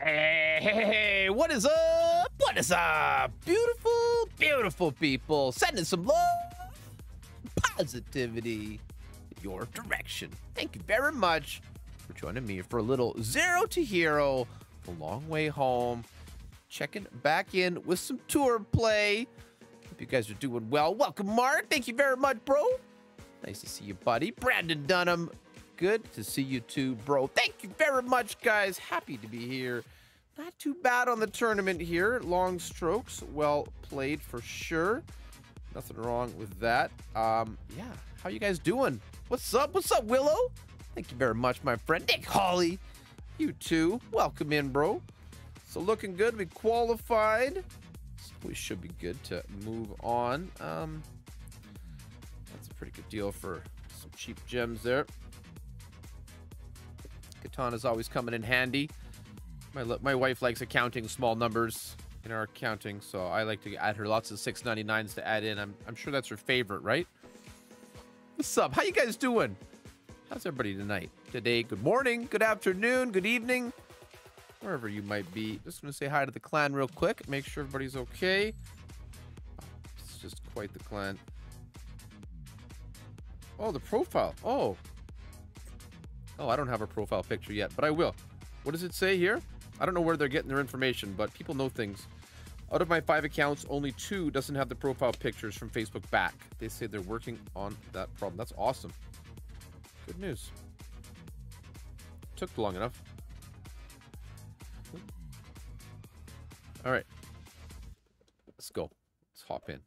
Hey, what is up? What is up? Beautiful, beautiful people. Sending some love, positivity, your direction. Thank you very much for joining me for a little Zero to Hero, a long way home. Checking back in with some tour play. Hope you guys are doing well. Welcome, Martin. Thank you very much, bro. Nice to see you, buddy. Brandon Dunham, good to see you too, bro. Thank you very much, guys. Happy to be here. Not too bad on the tournament here. Long strokes, well played for sure. Nothing wrong with that. Yeah, how you guys doing? What's up? What's up, Willow? Thank you very much, my friend. Nick Holley, you too. Welcome in, bro. So looking good. We qualified. So we should be good to move on. That's a pretty good deal for some cheap gems there. Katana's always coming in handy. My wife likes accounting small numbers in our accounting, so I like to add her lots of 699s to add in. I'm sure that's her favorite, right? What's up? How you guys doing? How's everybody tonight? Today, good morning, good afternoon, good evening, wherever you might be. Just gonna say hi to the clan real quick, make sure everybody's okay. It's just quite the clan. Oh, the profile. Oh, I don't have a profile picture yet, but I will. What does it say here? I don't know where they're getting their information, but people know things. Out of my 5 accounts, only 2 doesn't have the profile pictures from Facebook back. They say they're working on that problem. That's awesome. Good news. Took long enough. All right, let's go. Let's hop in.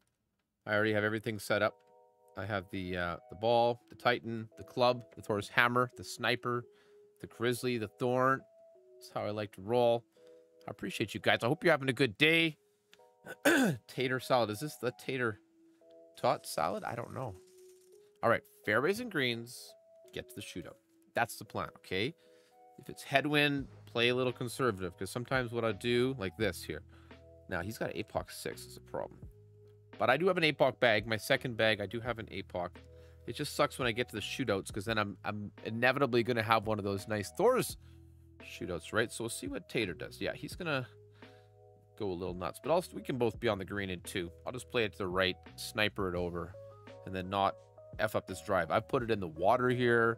I already have everything set up. I have the ball, the Titan, the club, the Thor's hammer, the sniper, the grizzly, the thorn. That's how I like to roll. I appreciate you guys. I hope you're having a good day. Tater salad. Is this the tater tot salad? I don't know. All right, fairways and greens, get to the shootout. That's the plan, okay? If it's headwind, play a little conservative, because sometimes what I do, like this here. Now, he's got an APOC 6 is a problem. But I do have an APOC bag. My second bag, I do have an APOC. It just sucks when I get to the shootouts, because then I'm inevitably going to have one of those nice Thor's shootouts, right? So we'll see what Tater does. Yeah, he's going to go a little nuts. But also, we can both be on the green in 2. I'll just play it to the right, sniper it over, and then not F up this drive. I've put it in the water here.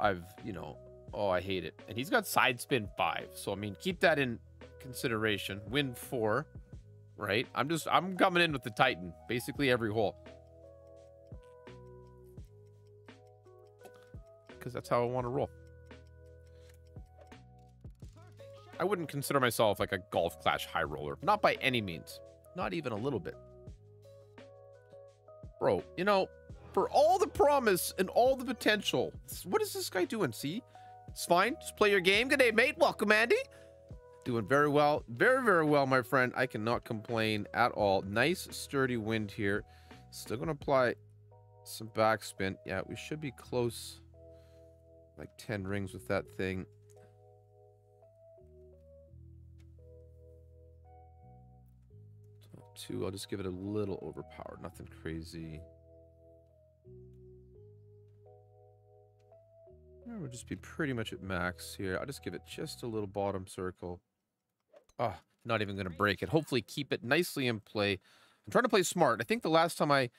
I've, you know, oh, I hate it. And he's got side spin 5. So, I mean, keep that in consideration. Wind 4. Right? I'm coming in with the Titan basically every hole, because that's how I want to roll. I wouldn't consider myself like a golf clash high roller, not by any means, not even a little bit, bro. You know, for all the promise and all the potential, what is this guy doing? See, it's fine. Just play your game. Good day, mate. Welcome, Andy. Doing very well. Very, very well, my friend. I cannot complain at all. Nice, sturdy wind here. Still going to apply some backspin. Yeah, we should be close. Like 10 rings with that thing. Top 2. I'll just give it a little overpowered. Nothing crazy. We'll just be pretty much at max here. I'll just give it just a little bottom circle. Oh, not even going to break it. Hopefully keep it nicely in play. I'm trying to play smart. I think the last time I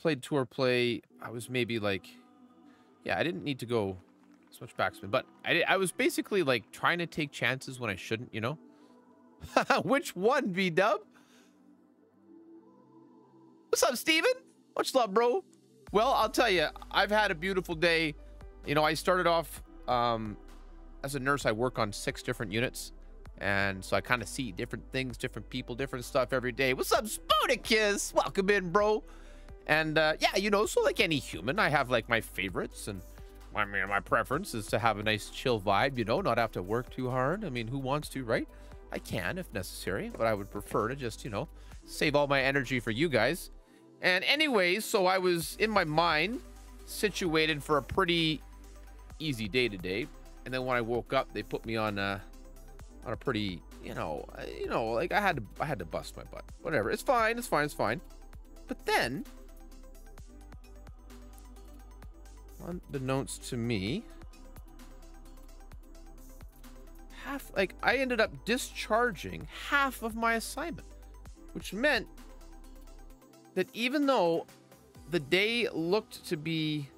played tour play, I was maybe like, yeah, I didn't need to go so much backspin, but I was basically like trying to take chances when I shouldn't, you know? Which one, V-Dub? What's up, Steven? Much love, bro. Well, I'll tell you, I've had a beautiful day. You know, I started off as a nurse. I work on 6 different units, and so I kind of see different things, different people, different stuff every day. What's up, Spoonakiss? Welcome in, bro. And yeah, you know, so like any human, I have like my favorites, and I mean, my preference is to have a nice chill vibe, you know, not have to work too hard. I mean, who wants to, right? I can if necessary, but I would prefer to just, you know, save all my energy for you guys. And anyways, so I was in my mind situated for a pretty easy day today, and then when I woke up, they put me on a pretty, you know, like I had to bust my butt. Whatever, it's fine, it's fine, it's fine. But then, unbeknownst to me, half, like I ended up discharging half of my assignment, which meant that even though the day looked to be,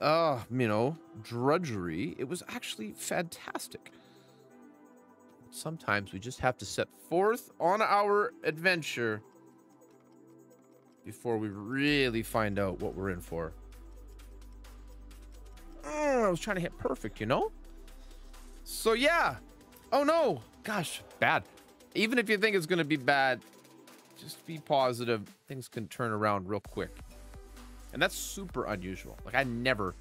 you know, drudgery, it was actually fantastic. Sometimes we just have to set forth on our adventure before we really find out what we're in for. I was trying to hit perfect, you know? So yeah. Oh no. Gosh, bad. Even if you think it's going to be bad, just be positive. Things can turn around real quick. And that's super unusual. Like I never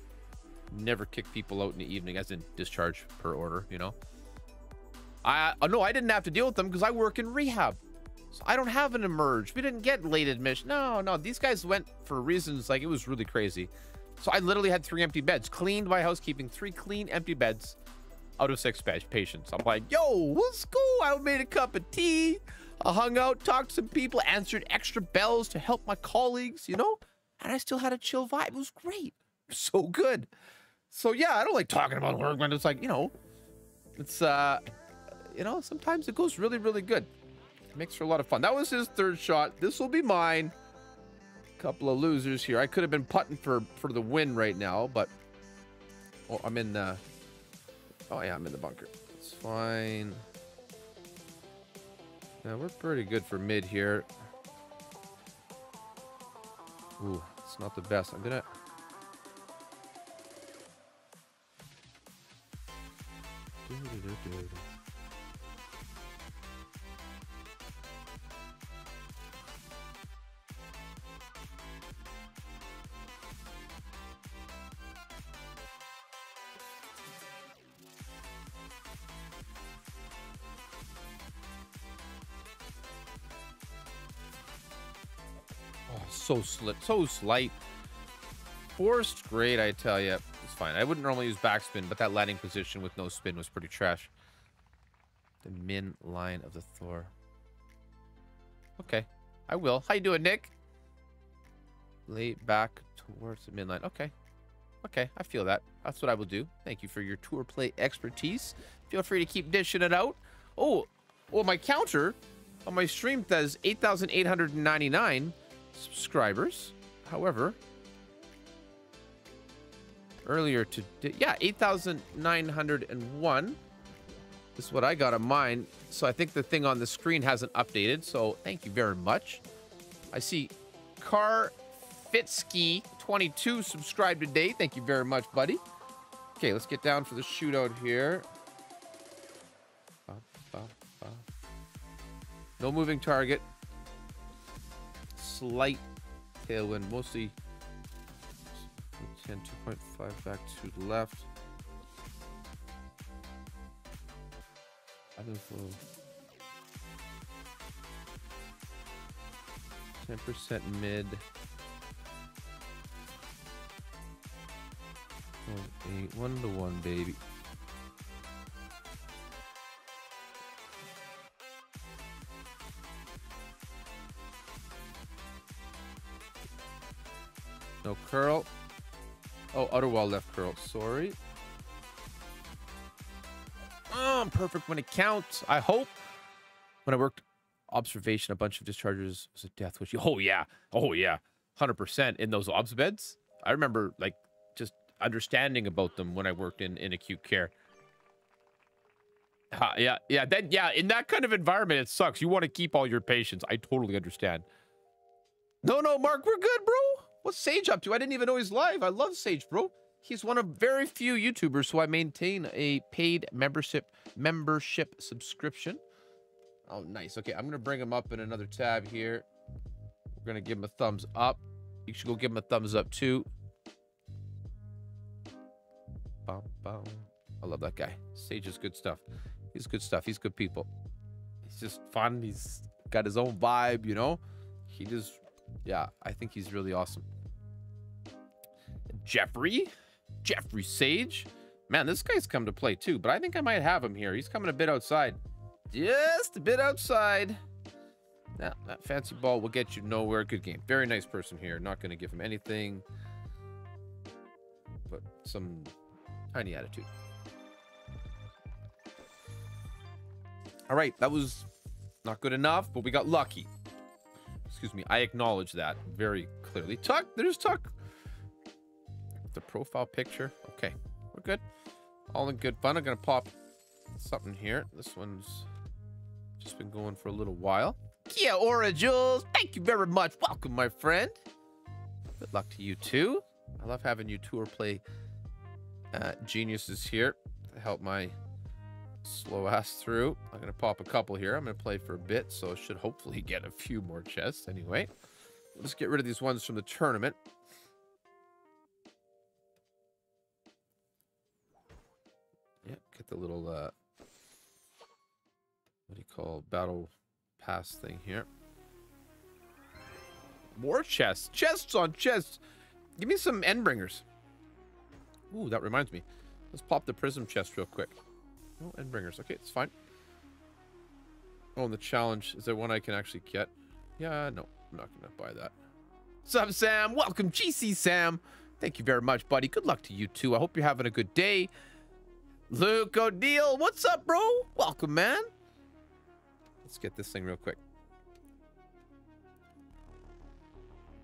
kick people out in the evening as in discharge per order, you know? I didn't have to deal with them because I work in rehab. So I don't have an emerge. We didn't get late admission. No, no. These guys went for reasons like it was really crazy. So I literally had 3 empty beds, cleaned by housekeeping, 3 clean empty beds out of 6 patients. I'm like, yo, what's cool? I made a cup of tea. I hung out, talked to some people, answered extra bells to help my colleagues, you know? And I still had a chill vibe. It was great. It was so good. So yeah, I don't like talking about work when it's like, you know, it's, you know, sometimes it goes really, really good. It makes for a lot of fun. That was his 3rd shot. This will be mine. Couple of losers here. I could have been putting for the win right now, but oh, I'm in the, oh yeah, I'm in the bunker. It's fine. Now we're pretty good for mid here. Ooh, it's not the best. I'm gonna, so slight, so slight. Forced grade, I tell you. It's fine. I wouldn't normally use backspin, but that landing position with no spin was pretty trash. The min line of the Thor. Okay, I will. How you doing, Nick? Lay back towards the min line. Okay. Okay, I feel that. That's what I will do. Thank you for your tour play expertise. Feel free to keep dishing it out. Oh, well, my counter on my stream does 8,899. Subscribers, however, earlier today, yeah, 8,901 is what I got on mine. So I think the thing on the screen hasn't updated. So thank you very much. I see Car Fitzky 22 subscribed today. Thank you very much, buddy. Okay, let's get down for the shootout here. No moving target. Slight tailwind, mostly 10, 2.5 back to the left. I don't know. 10% mid. 0.8, 1-to-1, baby. No curl. Oh, outer wall left curl. Sorry. Oh, I'm perfect when it counts. I hope. When I worked observation, a bunch of dischargers was a death wish. Oh, yeah. Oh, yeah. 100% in those obs beds. I remember, like, just understanding about them when I worked in acute care. Yeah, yeah. Then, yeah, in that kind of environment, it sucks. You want to keep all your patients. I totally understand. No, no, Mark, we're good, bro. What's Sage up to? I didn't even know he's live. I love Sage, bro. He's one of very few YouTubers who I maintain a paid membership subscription. Oh, nice. Okay, I'm going to bring him up in another tab here. We're going to give him a thumbs up. You should go give him a thumbs up, too. Bum, bum. I love that guy. Sage is good stuff. He's good stuff. He's good people. He's just fun. He's got his own vibe, you know? He just... yeah, I think he's really awesome. Jeffrey Sage. Man, this guy's come to play too, but I think I might have him here. He's coming a bit outside. Just a bit outside. Nah, that fancy ball will get you nowhere. Good game. Very nice person here. Not going to give him anything, but some tiny attitude. All right, that was not good enough, but we got lucky. Excuse me, I acknowledge that very clearly. Tuck, there's Tuck. The profile picture. Okay, we're good. All in good fun. I'm gonna pop something here. This one's just been going for a little while. Kia Ora Jules, thank you very much. Welcome, my friend. Good luck to you too. I love having you tour play geniuses here to help my slow ass through. I'm gonna pop a couple here. I'm gonna play for a bit, so I should hopefully get a few more chests. Anyway, let's get rid of these ones from the tournament. Yep, get the little what do you call battle pass thing here. More chests, chests on chests. Give me some Endbringers. Ooh, that reminds me. Let's pop the prism chest real quick. No Endbringers. Okay, it's fine. Oh, and the challenge. Is there one I can actually get? Yeah, no. I'm not going to buy that. Sup, Sam? Welcome, GC Sam. Thank you very much, buddy. Good luck to you, too. I hope you're having a good day. Luke O'Deal. What's up, bro? Welcome, man. Let's get this thing real quick.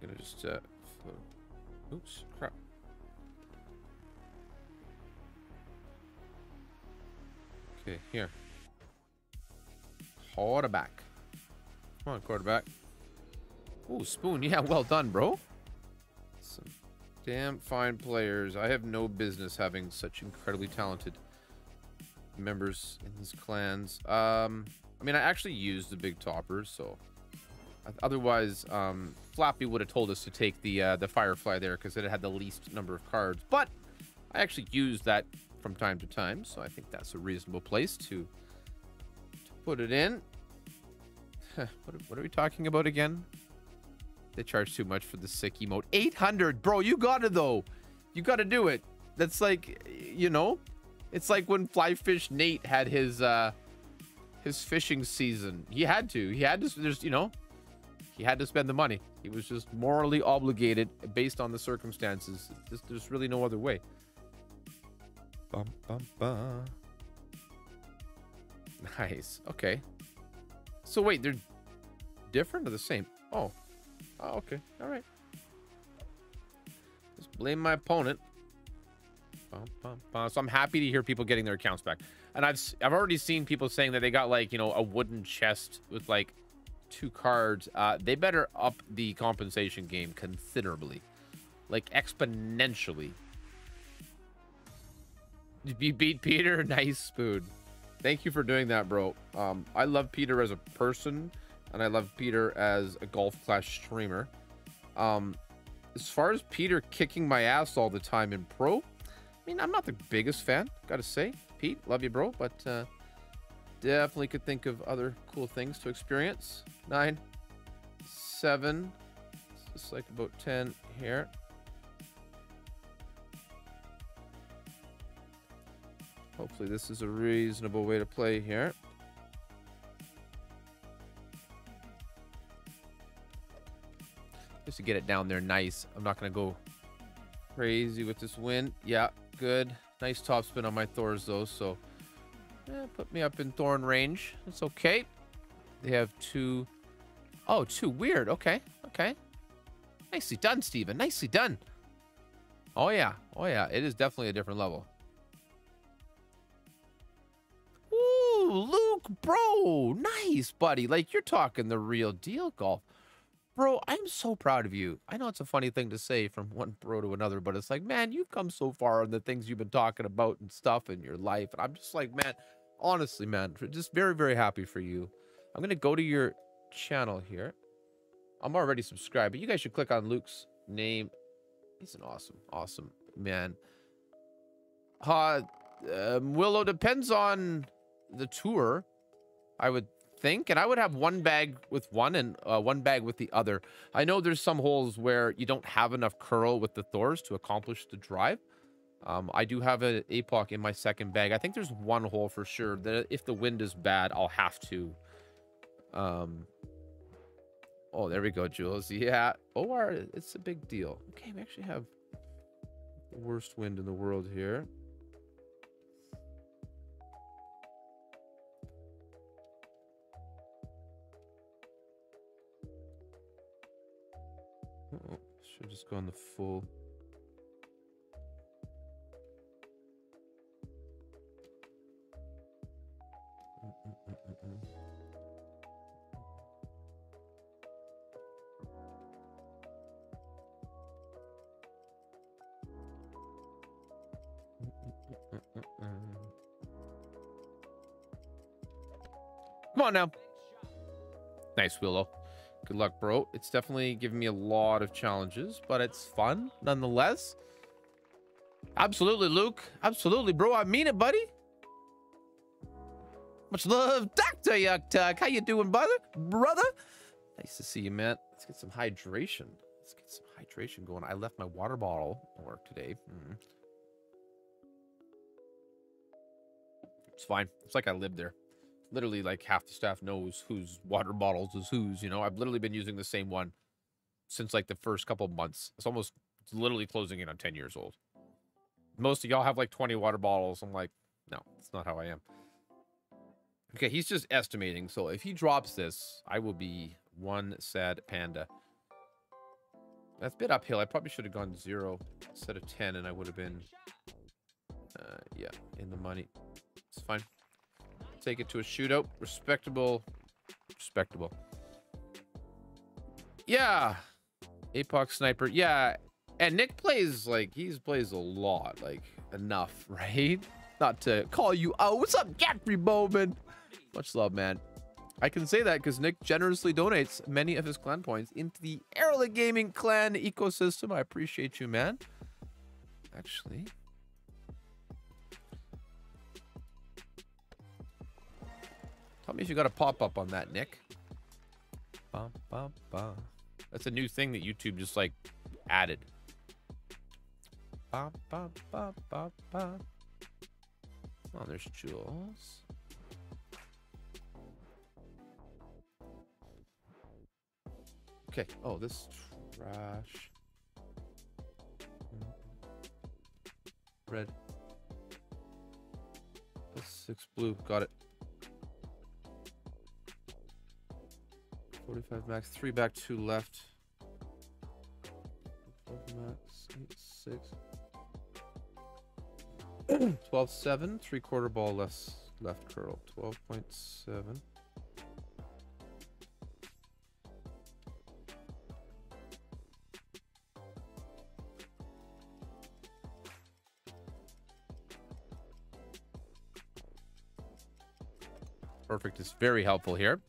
I'm going to just... Oops, crap. Okay, here. Quarterback. Come on, quarterback. Ooh, Spoon. Yeah, well done, bro. Some damn fine players. I have no business having such incredibly talented members in these clans. I mean, I actually used the big toppers, so... Otherwise, Flappy would have told us to take the Firefly there because it had the least number of cards. But I actually use that from time to time, so I think that's a reasonable place to put it in. What are we talking about again? They charge too much for the sick emote. 800, bro. You got it though. You got to do it. That's like, you know, it's like when Flyfish Nate had his fishing season. He had to. There's, you know. He had to spend the money. He was just morally obligated based on the circumstances. There's really no other way. Bum, bum, bum. Nice. Okay. So wait, they're different or the same? Oh. Oh, okay. All right. Just blame my opponent. Bum, bum, bum. So I'm happy to hear people getting their accounts back. And I've already seen people saying that they got, like, you know, a wooden chest with, like, 2 cards. They better up the compensation game considerably, like exponentially. You beat Peter. Nice, Spoon. Thank you for doing that, bro. I love Peter as a person, and I love Peter as a Golf Clash streamer. As far as Peter kicking my ass all the time in pro, I mean, I'm not the biggest fan, gotta say. Pete, love you, bro, but definitely could think of other cool things to experience. 9, 7, just like about 10 here. Hopefully this is a reasonable way to play here. Just to get it down there nice. I'm not gonna go crazy with this wind. Yeah, good. Nice topspin on my Thors though, so put me up in Thorn range. It's okay. They have 2. Oh, 2. Weird. Okay. Okay. Nicely done, Steven. Nicely done. Oh, yeah. Oh, yeah. It is definitely a different level. Ooh, Luke, bro. Nice, buddy. Like, you're talking the real deal golf. Bro, I'm so proud of you. I know it's a funny thing to say from one bro to another, but it's like, man, you've come so far on the things you've been talking about and stuff in your life. And I'm just like, man, honestly, man, just very, very happy for you. I'm going to go to your channel here. I'm already subscribed, but you guys should click on Luke's name. He's an awesome, awesome man. Willow, depends on the tour, I would think, and I would have one bag with one and one bag with the other. I know there's some holes where you don't have enough curl with the Thors to accomplish the drive. I do have an APOC in my second bag. I think there's one hole for sure that if the wind is bad, I'll have to. Oh, there we go, Jules. Yeah, OR, it's a big deal. Okay, we actually have the worst wind in the world here. Should just go on the full. Come on now. Nice, Willow. Good luck, bro. It's definitely giving me a lot of challenges, but it's fun nonetheless. Absolutely, Luke. Absolutely, bro. I mean it, buddy. Much love, Dr. Yuck Tuck. How you doing, brother? Nice to see you, man. Let's get some hydration. Let's get some hydration going. I left my water bottle at work today. It's fine. It's like I lived there. Literally, like, half the staff knows whose water bottles is whose, you know? I've literally been using the same one since, like, the first couple of months. It's literally closing in on 10 years old. Most of y'all have, like, 20 water bottles. I'm like, no, that's not how I am. Okay, he's just estimating. So if he drops this, I will be one sad panda. That's a bit uphill. I probably should have gone 0 instead of 10, and I would have been, yeah, in the money. It's fine. Take it to a shootout. Respectable. Respectable. Yeah. Apoc Sniper. Yeah. And Nick plays, like, he plays a lot. Like, enough, right? Not to call you out. What's up, Jeffrey Bowman? Much love, man. I can say that because Nick generously donates many of his clan points into the Arla Gaming clan ecosystem. I appreciate you, man. Actually... tell me if you got a pop-up on that, Nick. Bah, bah, bah. That's a new thing that YouTube just, like, added. Bah, bah, bah, bah, bah. Oh, there's Jules. Okay. Oh, this trash. Red. That's 6 blue. Got it. 45 max, 3 back, 2 left. 12 max, 8, 6. 12, 7, 3/4 ball left curl. 12.7. Perfect. It's very helpful here.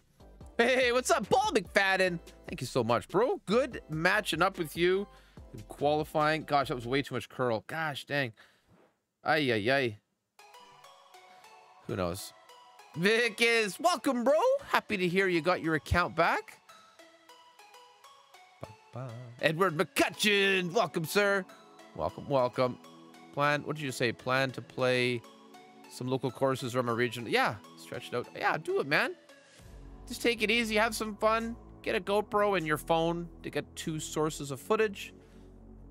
Hey, what's up, Paul McFadden? Thank you so much, bro. Good matching up with you. Good qualifying. Gosh, that was way too much curl. Gosh, dang. Ay, ay, ay. Who knows? Vicus, welcome, bro. Happy to hear you got your account back. Ba-ba. Edward McCutcheon, welcome, sir. Welcome, welcome. Plan, what did you say? Plan to play some local courses from a region. Yeah, stretch it out. Yeah, do it, man. Just take it easy, have some fun, get a GoPro and your phone to get 2 sources of footage.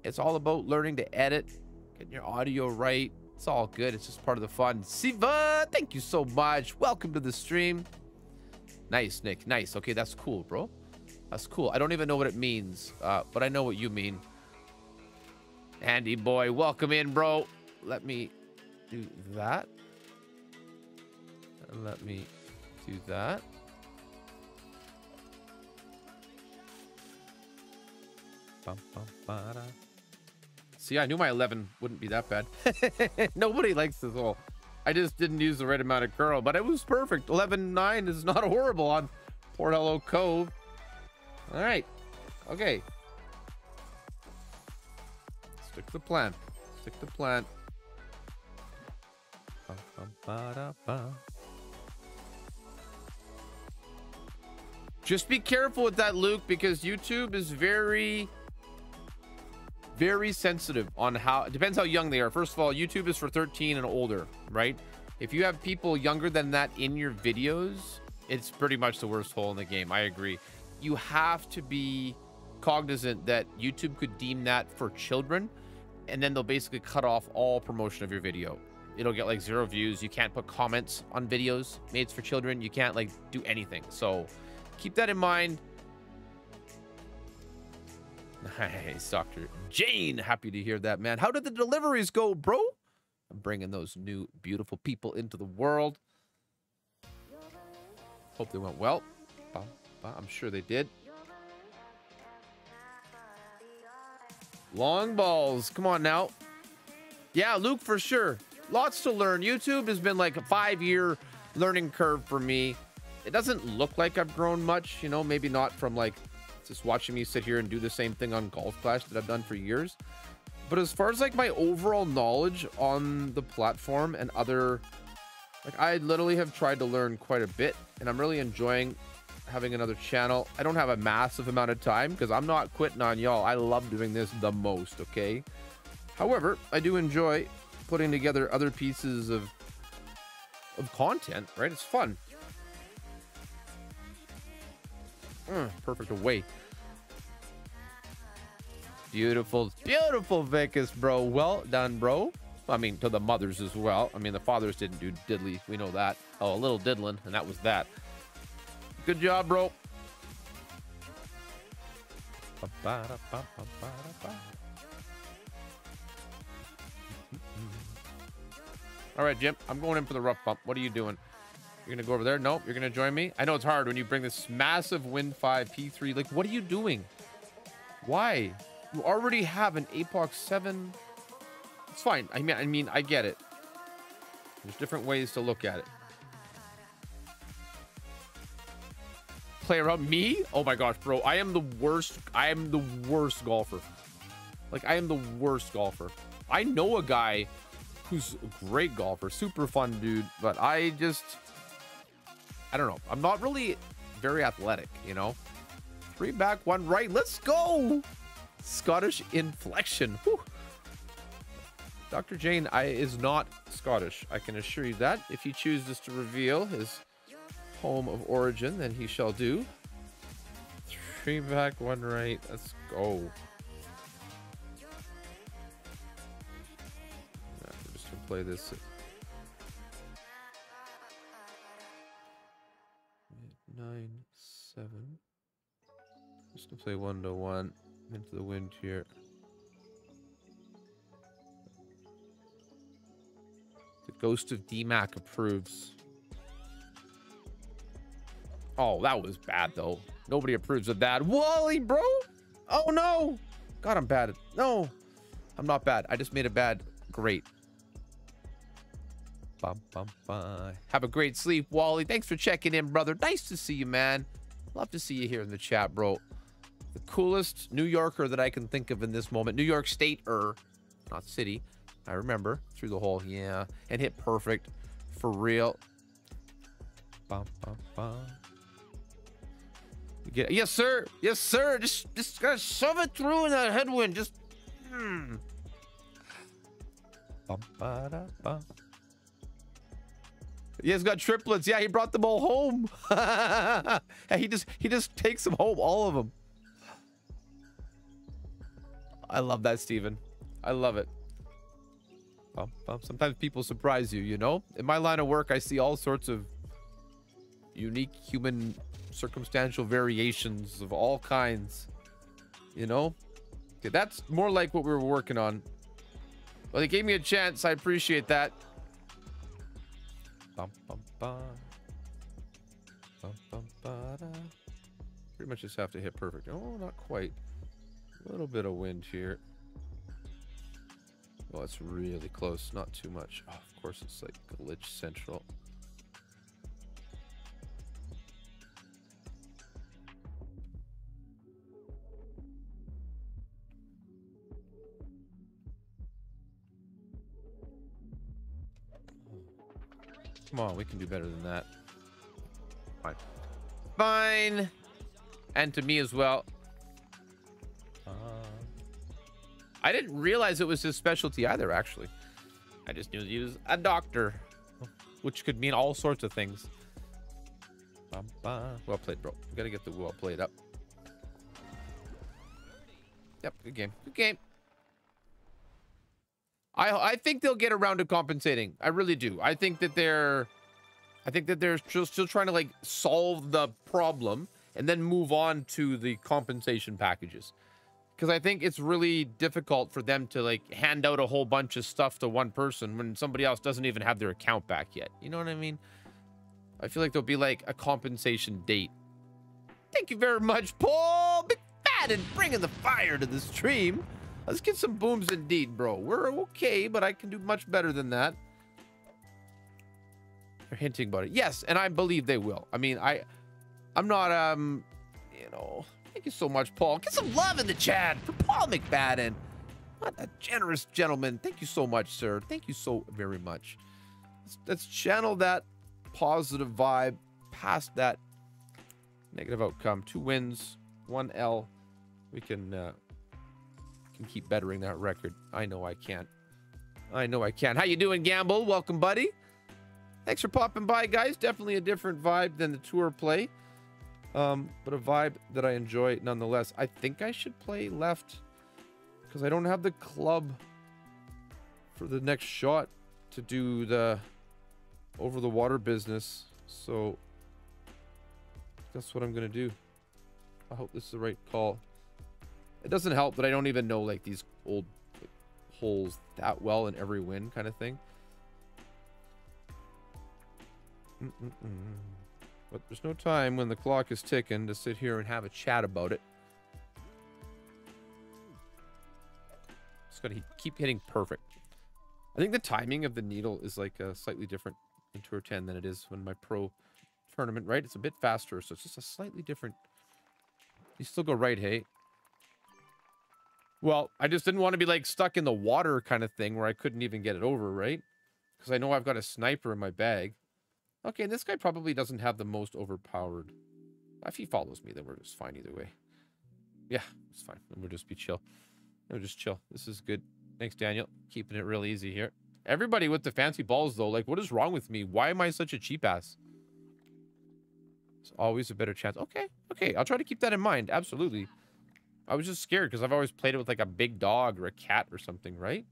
It's all about learning to edit, getting your audio right. It's all good. It's just part of the fun. Siva, thank you so much. Welcome to the stream. Nice, Nick. Nice. Okay, that's cool, bro. That's cool. I don't even know what it means, but I know what you mean. Andy boy, welcome in, bro. Let me do that. Let me do that. See, I knew my 11 wouldn't be that bad. Nobody likes this hole. I just didn't use the right amount of curl, but it was perfect. 11-9 is not horrible on Port Hello Cove. All right. Okay. Stick to the plan. Stick to the plan. Ba, ba, ba, da, ba. Just be careful with that, Luke, because YouTube is very sensitive on how it depends how young they are. First of all, YouTube is for 13 and older, right? If you have people younger than that in your videos, it's pretty much the worst hole in the game. I agree. You have to be cognizant that YouTube could deem that for children, and then they'll basically cut off all promotion of your video. It'll get like 0 views. You can't put comments on videos made for children. You can't like do anything. So keep that in mind. Nice, Dr. Jane. Happy to hear that, man. How did the deliveries go, bro? I'm bringing those new beautiful people into the world. Hope they went well. I'm sure they did. Long balls. Come on now. Yeah, Luke, for sure. Lots to learn. YouTube has been like a 5-year learning curve for me. It doesn't look like I've grown much, you know, maybe not from like just watching me sit here and do the same thing on Golf Clash that I've done for years. But as far as like my overall knowledge on the platform and other, like I literally have tried to learn quite a bit, and I'm really enjoying having another channel. I don't have a massive amount of time because I'm not quitting on y'all. I love doing this the most, okay? However, I do enjoy putting together other pieces of content, right? It's fun. Perfect away. Beautiful, beautiful, Vicus, bro. Well done, bro. I mean, to the mothers as well. I mean, the fathers didn't do diddly. We know that. Oh, a little diddling, and that was that. Good job, bro. All right, Jim. I'm going in for the rough bump. What are you doing? You're gonna go over there? Nope, you're gonna join me? I know it's hard when you bring this massive Win 5 P3. Like, what are you doing? Why? You already have an Apoc 7. It's fine. I mean, I get it. There's different ways to look at it. Play around me? Oh my gosh, bro. I am the worst. I am the worst golfer. Like, I am the worst golfer. I know a guy who's a great golfer, super fun dude, but I don't know. I'm not really very athletic, you know? 3 back, 1 right. Let's go. Scottish inflection. Whew. Dr. Jane is not Scottish. I can assure you that. If he chooses to reveal his home of origin, then he shall do. 3 back, 1 right. Let's go. Nah, we're just going to play this. Nine, seven. Just to play 1-to-1 into the wind here. The ghost of DMAC approves. Oh, that was bad though. Nobody approves of that. Wally, bro. Oh no. God, I'm bad. No, I'm not bad. I just made a bad. Great. Bum, bum, bum. Have a great sleep, Wally. Thanks for checking in, brother. Nice to see you, man. Love to see you here in the chat, bro. The coolest New Yorker that I can think of in this moment. New York State-er, not city. I remember. Through the hole, yeah. And hit perfect. For real. Bum, bum, bum. Yes, sir. Yes, sir. Just gotta shove it through in that headwind. Just. Bum, ba, da, bum. He has got triplets. Yeah, he brought them all home. Yeah, he just takes them home, all of them. I love that, Steven. I love it. Bum, bum. Sometimes people surprise you, you know? In my line of work, I see all sorts of unique human circumstantial variations of all kinds, you know? Okay, that's more like what we were working on. Well, they gave me a chance. I appreciate that. Bum, bum, bum. Bum, bum, ba, da. Pretty much just have to hit perfect. Oh, not quite. A little bit of wind here. Well, it's really close. Not too much. Oh, of course, it's like glitch central. Come on, we can do better than that. Fine. Fine. And to me as well. I didn't realize it was his specialty either, actually. I just knew he was a doctor, which could mean all sorts of things. Well played, bro. We gotta get the well played up. Yep, good game. Good game. I think they'll get around to compensating. I really do. I think that they're still trying to like solve the problem and then move on to the compensation packages. because I think it's really difficult for them to like hand out a whole bunch of stuff to one person when somebody else doesn't even have their account back yet. You know what I mean? I feel like there'll be like a compensation date. Thank you very much, Paul McFadden, bringing the fire to the stream. Let's get some booms indeed, bro. We're okay, but I can do much better than that. They're hinting about it. Yes, and I believe they will. I mean, I'm not, you know, thank you so much, Paul. Get some love in the chat for Paul McFadden. What a generous gentleman. Thank you so much, sir. Thank you so very much. Let's channel that positive vibe past that negative outcome. 2 wins, 1 L. We can keep bettering that record. I know I can. I know I can. How you doing, Gamble? Welcome, buddy. Thanks for popping by, guys. Definitely a different vibe than the tour play, but a vibe that I enjoy nonetheless. I think I should play left because I don't have the club for the next shot to do the over the water business, so that's what I'm gonna do. I hope this is the right call. It doesn't help that I don't even know like these old like, holes that well in every win kind of thing. But there's no time when the clock is ticking to sit here and have a chat about it. Just gotta keep hitting perfect. I think the timing of the needle is like slightly different in Tour 10 than it is when my pro tournament, right? It's a bit faster, so it's just a slightly different. You still go right, hey? Well, I just didn't want to be like stuck in the water kind of thing where I couldn't even get it over, right? Because I know I've got a sniper in my bag. Okay, and this guy probably doesn't have the most overpowered. If he follows me, then we're just fine either way. Yeah, it's fine. We'll just be chill. We'll just chill. This is good. Thanks, Daniel. Keeping it real easy here. Everybody with the fancy balls, though. Like, what is wrong with me? Why am I such a cheap ass? It's always a better chance. Okay, okay. I'll try to keep that in mind. Absolutely. I was just scared because I've always played it with like a big dog or a cat or something, right?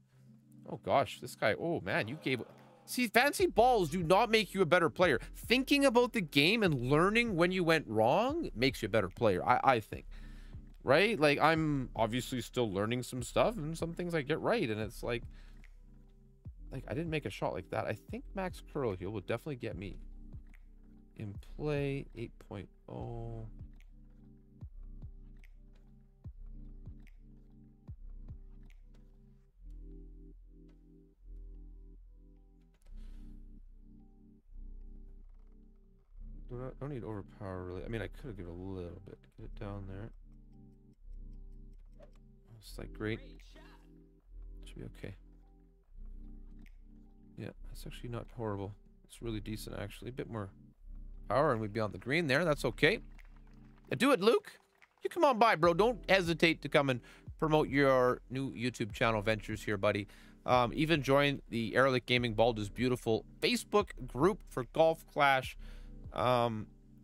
Oh gosh, this guy. Oh man, you gave. See, fancy balls do not make you a better player. Thinking about the game and learning when you went wrong makes you a better player, I think. Right? Like, I'm obviously still learning some stuff and some things I get right, and it's like I didn't make a shot like that. I think Max Curl Heel will definitely get me in play. 8.0. I don't need overpower really. I mean, I could have given a little bit to get it down there. It's like great. Should be okay. Yeah, that's actually not horrible. It's really decent actually. A bit more power and we'd be on the green there. That's okay. Now do it, Luke. You come on by, bro. Don't hesitate to come and promote your new YouTube channel ventures here, buddy. Even join the Aerolic Gaming Baldur's Beautiful Facebook group for Golf Clash.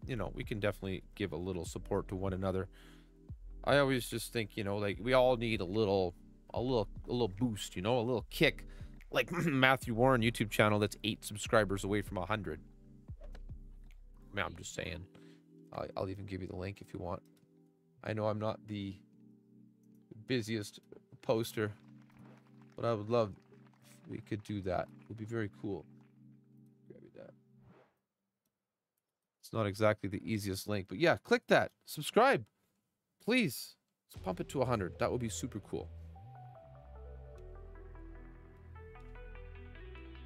You know, we can definitely give a little support to one another. I always just think, you know, like we all need a little boost, you know, a little kick, like Matthew Warren YouTube channel. That's 8 subscribers away from 100. I mean, I'm just saying, I'll even give you the link if you want. I know I'm not the busiest poster, but I would love if we could do that. It would be very cool. Not exactly the easiest link, but yeah, click that, subscribe, please. Let's pump it to 100. That would be super cool.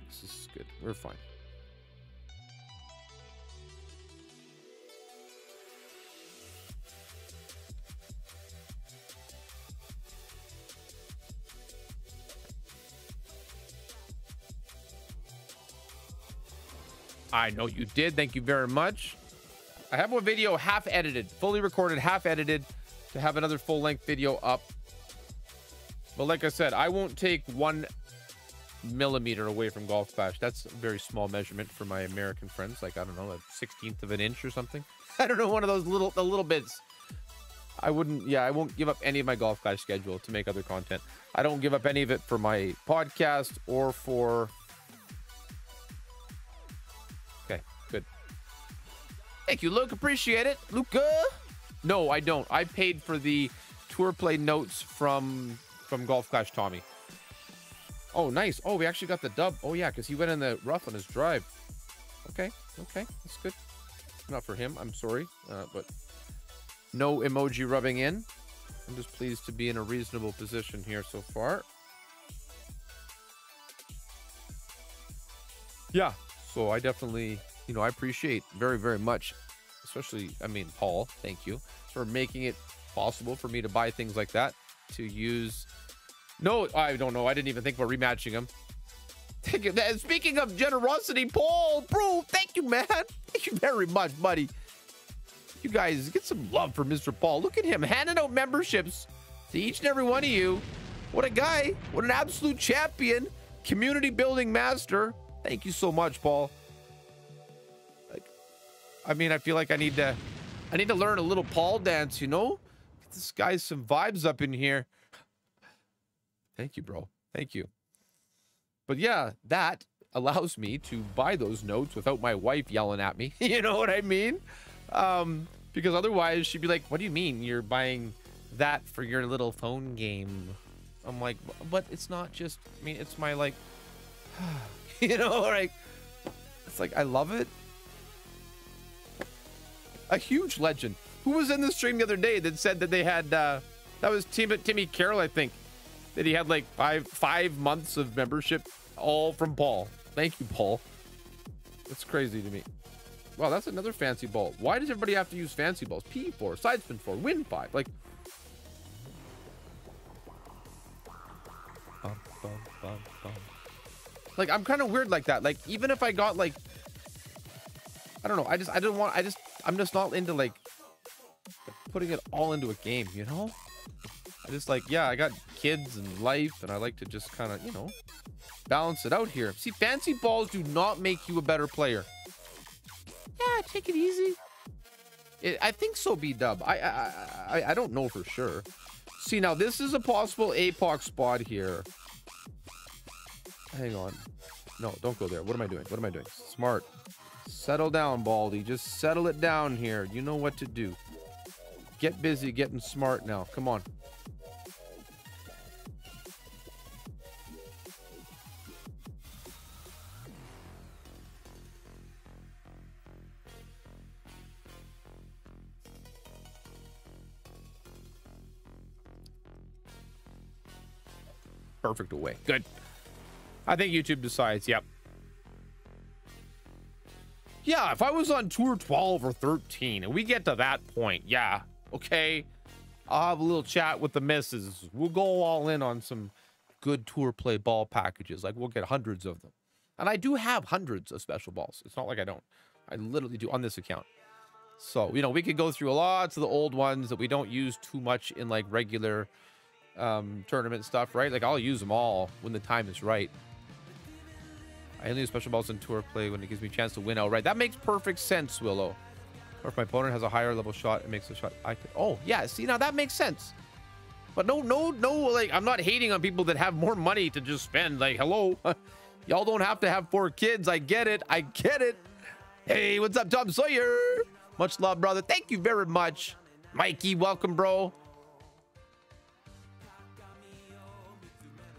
This is good. We're fine. I know you did. Thank you very much. I have a video half edited, fully recorded, half edited to have another full length video up. But like I said, I won't take 1 millimeter away from Golf Clash. That's a very small measurement for my American friends. Like, I don't know, a 16th of an inch or something. I don't know, one of those little bits. I wouldn't, yeah, I won't give up any of my Golf Clash schedule to make other content. I don't give up any of it for my podcast or for... Thank you, Luke. Appreciate it. Luca. No, I don't. I paid for the tour play notes from Golf Clash Tommy. Oh, nice. Oh, we actually got the dub. Oh, yeah, because he went in the rough on his drive. Okay, okay, that's good. Not for him, I'm sorry, but no emoji rubbing in. I'm just pleased to be in a reasonable position here so far. Yeah, so I definitely, you know, I appreciate very, very much, especially, I mean, Paul, thank you for making it possible for me to buy things like that, to use. No, I don't know. I didn't even think about rematching him. Speaking of generosity, Paul, bro, thank you, man. Thank you very much, buddy. You guys, get some love for Mr. Paul. Look at him handing out memberships to each and every one of you. What a guy. What an absolute champion. Community building master. Thank you so much, Paul. I mean, I feel like I need to learn a little Paul dance, you know? Get this guy some vibes up in here. Thank you, bro. Thank you. But yeah, that allows me to buy those notes without my wife yelling at me. You know what I mean? Because otherwise she'd be like, what do you mean you're buying that for your little phone game? I'm like, but it's not just, I mean, it's my, like, you know, like, it's like, I love it. A huge legend who was in the stream the other day that said that they had, that was Timmy Carroll, I think, that he had like five months of membership, all from Paul. Thank you, Paul. That's crazy to me. Wow, that's another fancy ball. Why does everybody have to use fancy balls? P4, sidespin 4, win 5. Like, bum, bum, bum, bum. Like, I'm kind of weird like that. Like, even if I got like, I don't know. I'm just not into like putting it all into a game, you know? I just like, yeah, I got kids and life, and I like to just kind of, you know, balance it out here. See, fancy balls do not make you a better player. Yeah, take it easy. I think so, B-Dub. I don't know for sure. See, now this is a possible APOC spot here. Hang on. No, don't go there. What am I doing? What am I doing? Smart. Settle down, Baldy. Just settle it down here. You know what to do. Get busy getting smart now. Come on. Perfect away. Good. I think YouTube decides. Yep. Yeah, if I was on tour 12 or 13 and we get to that point, yeah, okay, I'll have a little chat with the missus. We'll go all in on some good tour play ball packages. Like, we'll get hundreds of them. And I do have hundreds of special balls. It's not like I don't. I literally do on this account. So, you know, we could go through lots of the old ones that we don't use too much in, like, regular tournament stuff, right? Like, I'll use them all when the time is right. I only use special balls in tour play when it gives me a chance to win outright. That makes perfect sense, Willow. Or if my opponent has a higher level shot, it makes a shot I could. Oh, yeah. See, now that makes sense. But no, like, I'm not hating on people that have more money to just spend. Like, hello. Y'all don't have to have 4 kids. I get it. I get it. Hey, what's up, Tom Sawyer? Much love, brother. Thank you very much. Mikey, welcome, bro.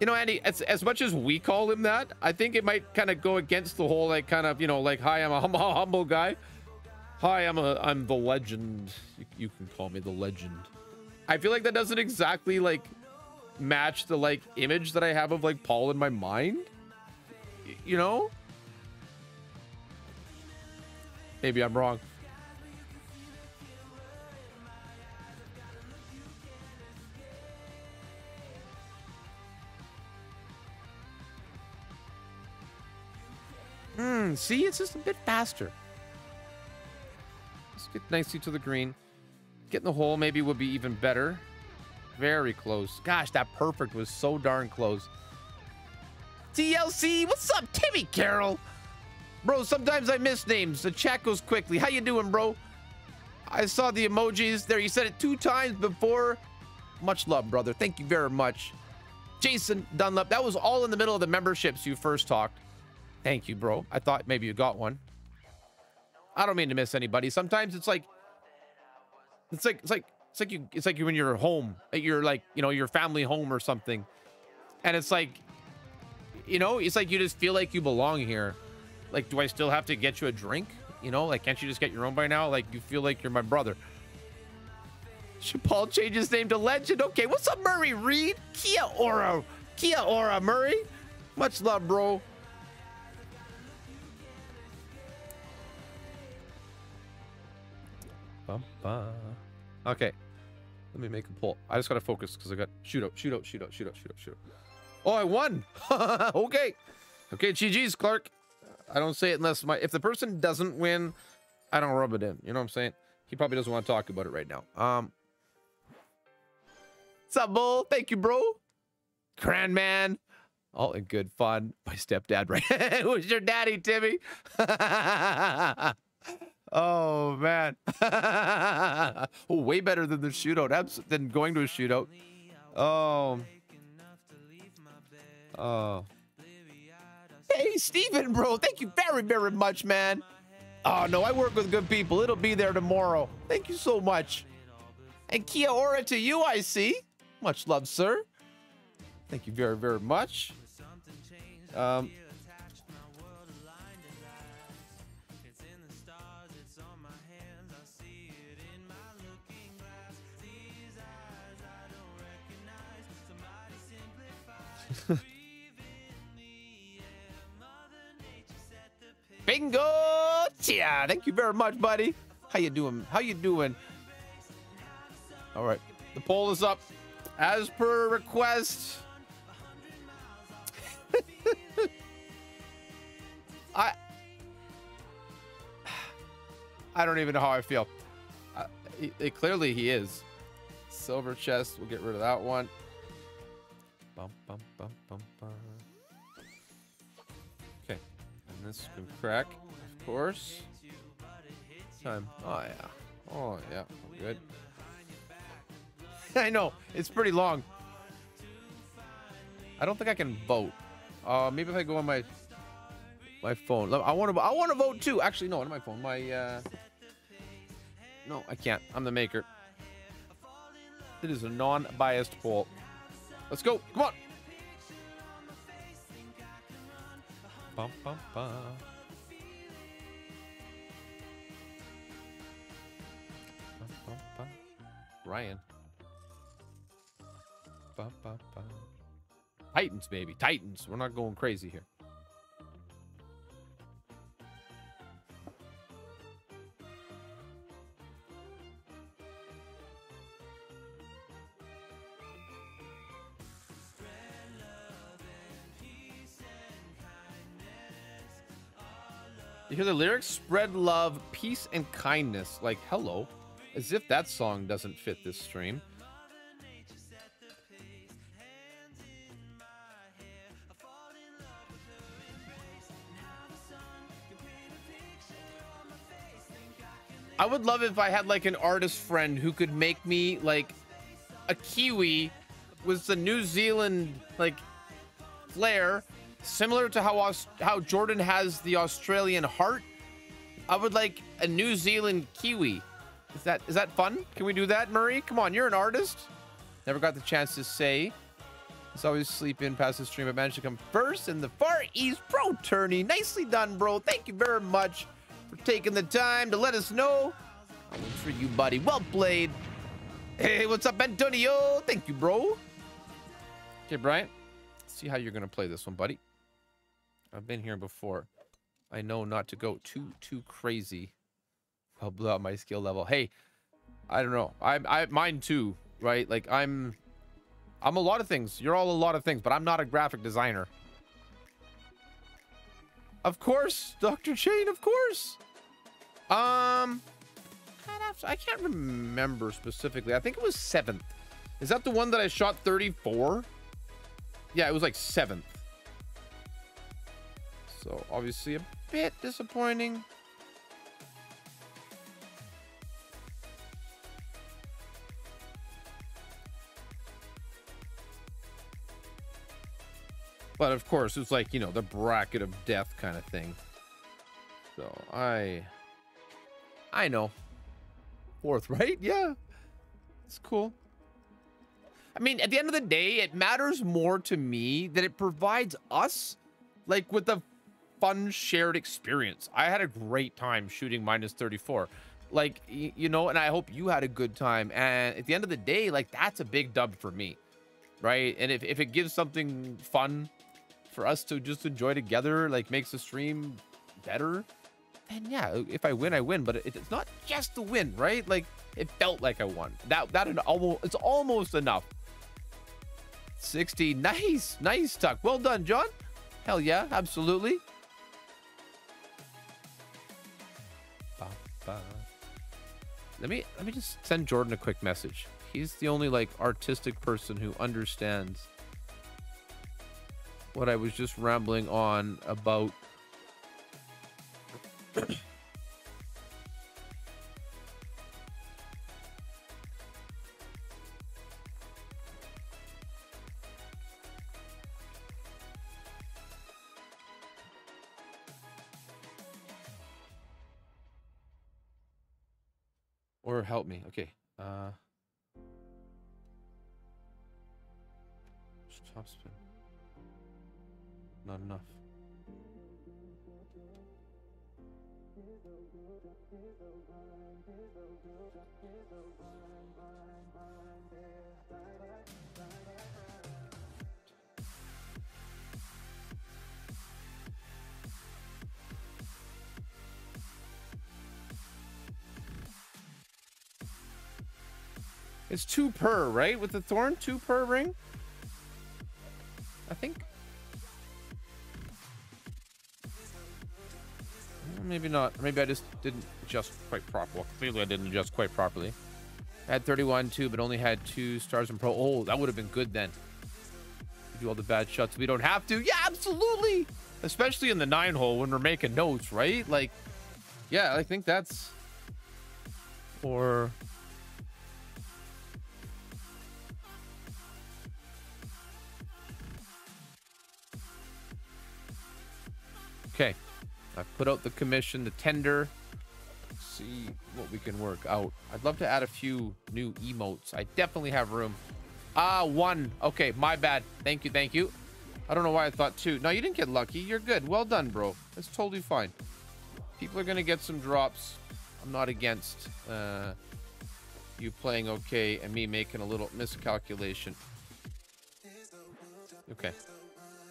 You know, Andy, as much as we call him that, I think it might kind of go against the whole, like, kind of, you know, like, hi, I'm a humble guy. Hi, I'm the legend. You can call me the legend. I feel like that doesn't exactly, like, match the, like, image that I have of, like, Paul in my mind. You know? Maybe I'm wrong. See, it's just a bit faster. Let's get nicely to the green. Get in the hole maybe would be even better. Very close. Gosh, that perfect was so darn close. TLC, what's up, Timmy Carroll? Bro, sometimes I miss names. The chat goes quickly. How you doing, bro? I saw the emojis there. You said it 2 times before. Much love, brother. Thank you very much. Jason Dunlap, that was all in the middle of the memberships you first talked. Thank you, bro. I thought maybe you got one. I don't mean to miss anybody. Sometimes it's like It's like you, it's like you when you're home at your, like, you know, your family home or something, and it's like, you know, it's like you just feel like you belong here. Like, do I still have to get you a drink? You know, like, can't you just get your own by now? Like, you feel like you're my brother. Should Paul change his name to Legend? Okay, what's up, Murray Reed? Kia Ora, Murray. Much love, bro. Okay, let me make a poll. I just gotta focus because I got shootout. Oh, I won. okay, GG's, Clark. I don't say it unless my, if the person doesn't win, I don't rub it in. You know what I'm saying? He probably doesn't want to talk about it right now. What's up, bull? Thank you, bro. Grand man. All in good fun. My stepdad, right? Who's your daddy, Timmy? Oh man. Oh, way better than the shootout. Than going to a shootout. Oh. Hey, Steven, bro. Thank you very, very much, man. Oh no, I work with good people. It'll be there tomorrow. Thank you so much. And Kia Ora to you, I see. Much love, sir. Thank you very, very much. Bingo! Yeah, thank you very much, buddy. How you doing? How you doing? All right, the poll is up as per request. I don't even know how I feel. Clearly he is. Silver chest. We'll get rid of that one. Okay, and this can crack, of course. Time. Oh yeah. Oh yeah. I'm good. I know it's pretty long. I don't think I can vote. Maybe if I go on my phone. I want to vote too. Actually, no, on my phone. No, I can't. I'm the maker. It is a non-biased poll. Let's go. Come on. Bum, bum, bum. Bum, bum, bum. Ryan. Bum, bum, bum. Titans, baby. Titans. We're not going crazy here. You hear the lyrics? Spread love, peace, and kindness. Like, hello. As if that song doesn't fit this stream. I would love if I had, like, an artist friend who could make me, like, a Kiwi with the New Zealand, like, flair. Similar to how Jordan has the Australian heart, I would like a New Zealand Kiwi. Is that fun? Can we do that, Murray? Come on, you're an artist. Never got the chance to say. It's always sleep in past the stream. I managed to come first in the Far East Pro Tourney. Nicely done, bro. Thank you very much for taking the time to let us know. I went for you, buddy. Well played. Hey, what's up, Antonio? Thank you, bro. Okay, Brian. Let's see how you're gonna play this one, buddy. I've been here before. I know not to go too crazy. I'll blow out my skill level. Hey, I don't know. I mine too, right? Like I'm a lot of things. You're all a lot of things, but I'm not a graphic designer. Of course, Dr. Chain. Of course. I can't remember specifically. I think it was 7th. Is that the one that I shot 34? Yeah, it was like 7th. So obviously a bit disappointing. But of course, it's like, you know, the bracket of death kind of thing. So I know. 4th, right? Yeah. It's cool. I mean, at the end of the day, it matters more to me that it provides us like with a fun shared experience. I had a great time shooting minus 34. Like, you know, and I hope you had a good time. And at the end of the day, like, that's a big dub for me, right? And if it gives something fun for us to just enjoy together, like makes the stream better, then yeah, if I win, I win. But it's not just the win, right? Like, it felt like I won. That it's almost enough. 60. Nice. Nice, Tuck. Well done, John. Hell yeah, absolutely. Let me just send Jordan a quick message. He's the only like artistic person who understands what I was just rambling on about. Or help me. Okay. Top spin. Not enough. It's 2 per, right? With the thorn, 2 per ring? I think. Maybe not. Maybe I just didn't adjust quite properly. Well, clearly I didn't adjust quite properly. I had 31 too, but only had 2 stars in pro. Oh, that would have been good then. We do all the bad shots. We don't have to. Yeah, absolutely. Especially in the 9-hole when we're making notes, right? Like, yeah, I think that's... Or... Okay, I've put out the commission, the tender. Let's see what we can work out. I'd love to add a few new emotes. I definitely have room. Ah, 1. Okay, my bad. Thank you, thank you. I don't know why I thought 2. No, you didn't get lucky. You're good. Well done, bro. That's totally fine. People are going to get some drops. I'm not against you playing okay and me making a little miscalculation. Okay.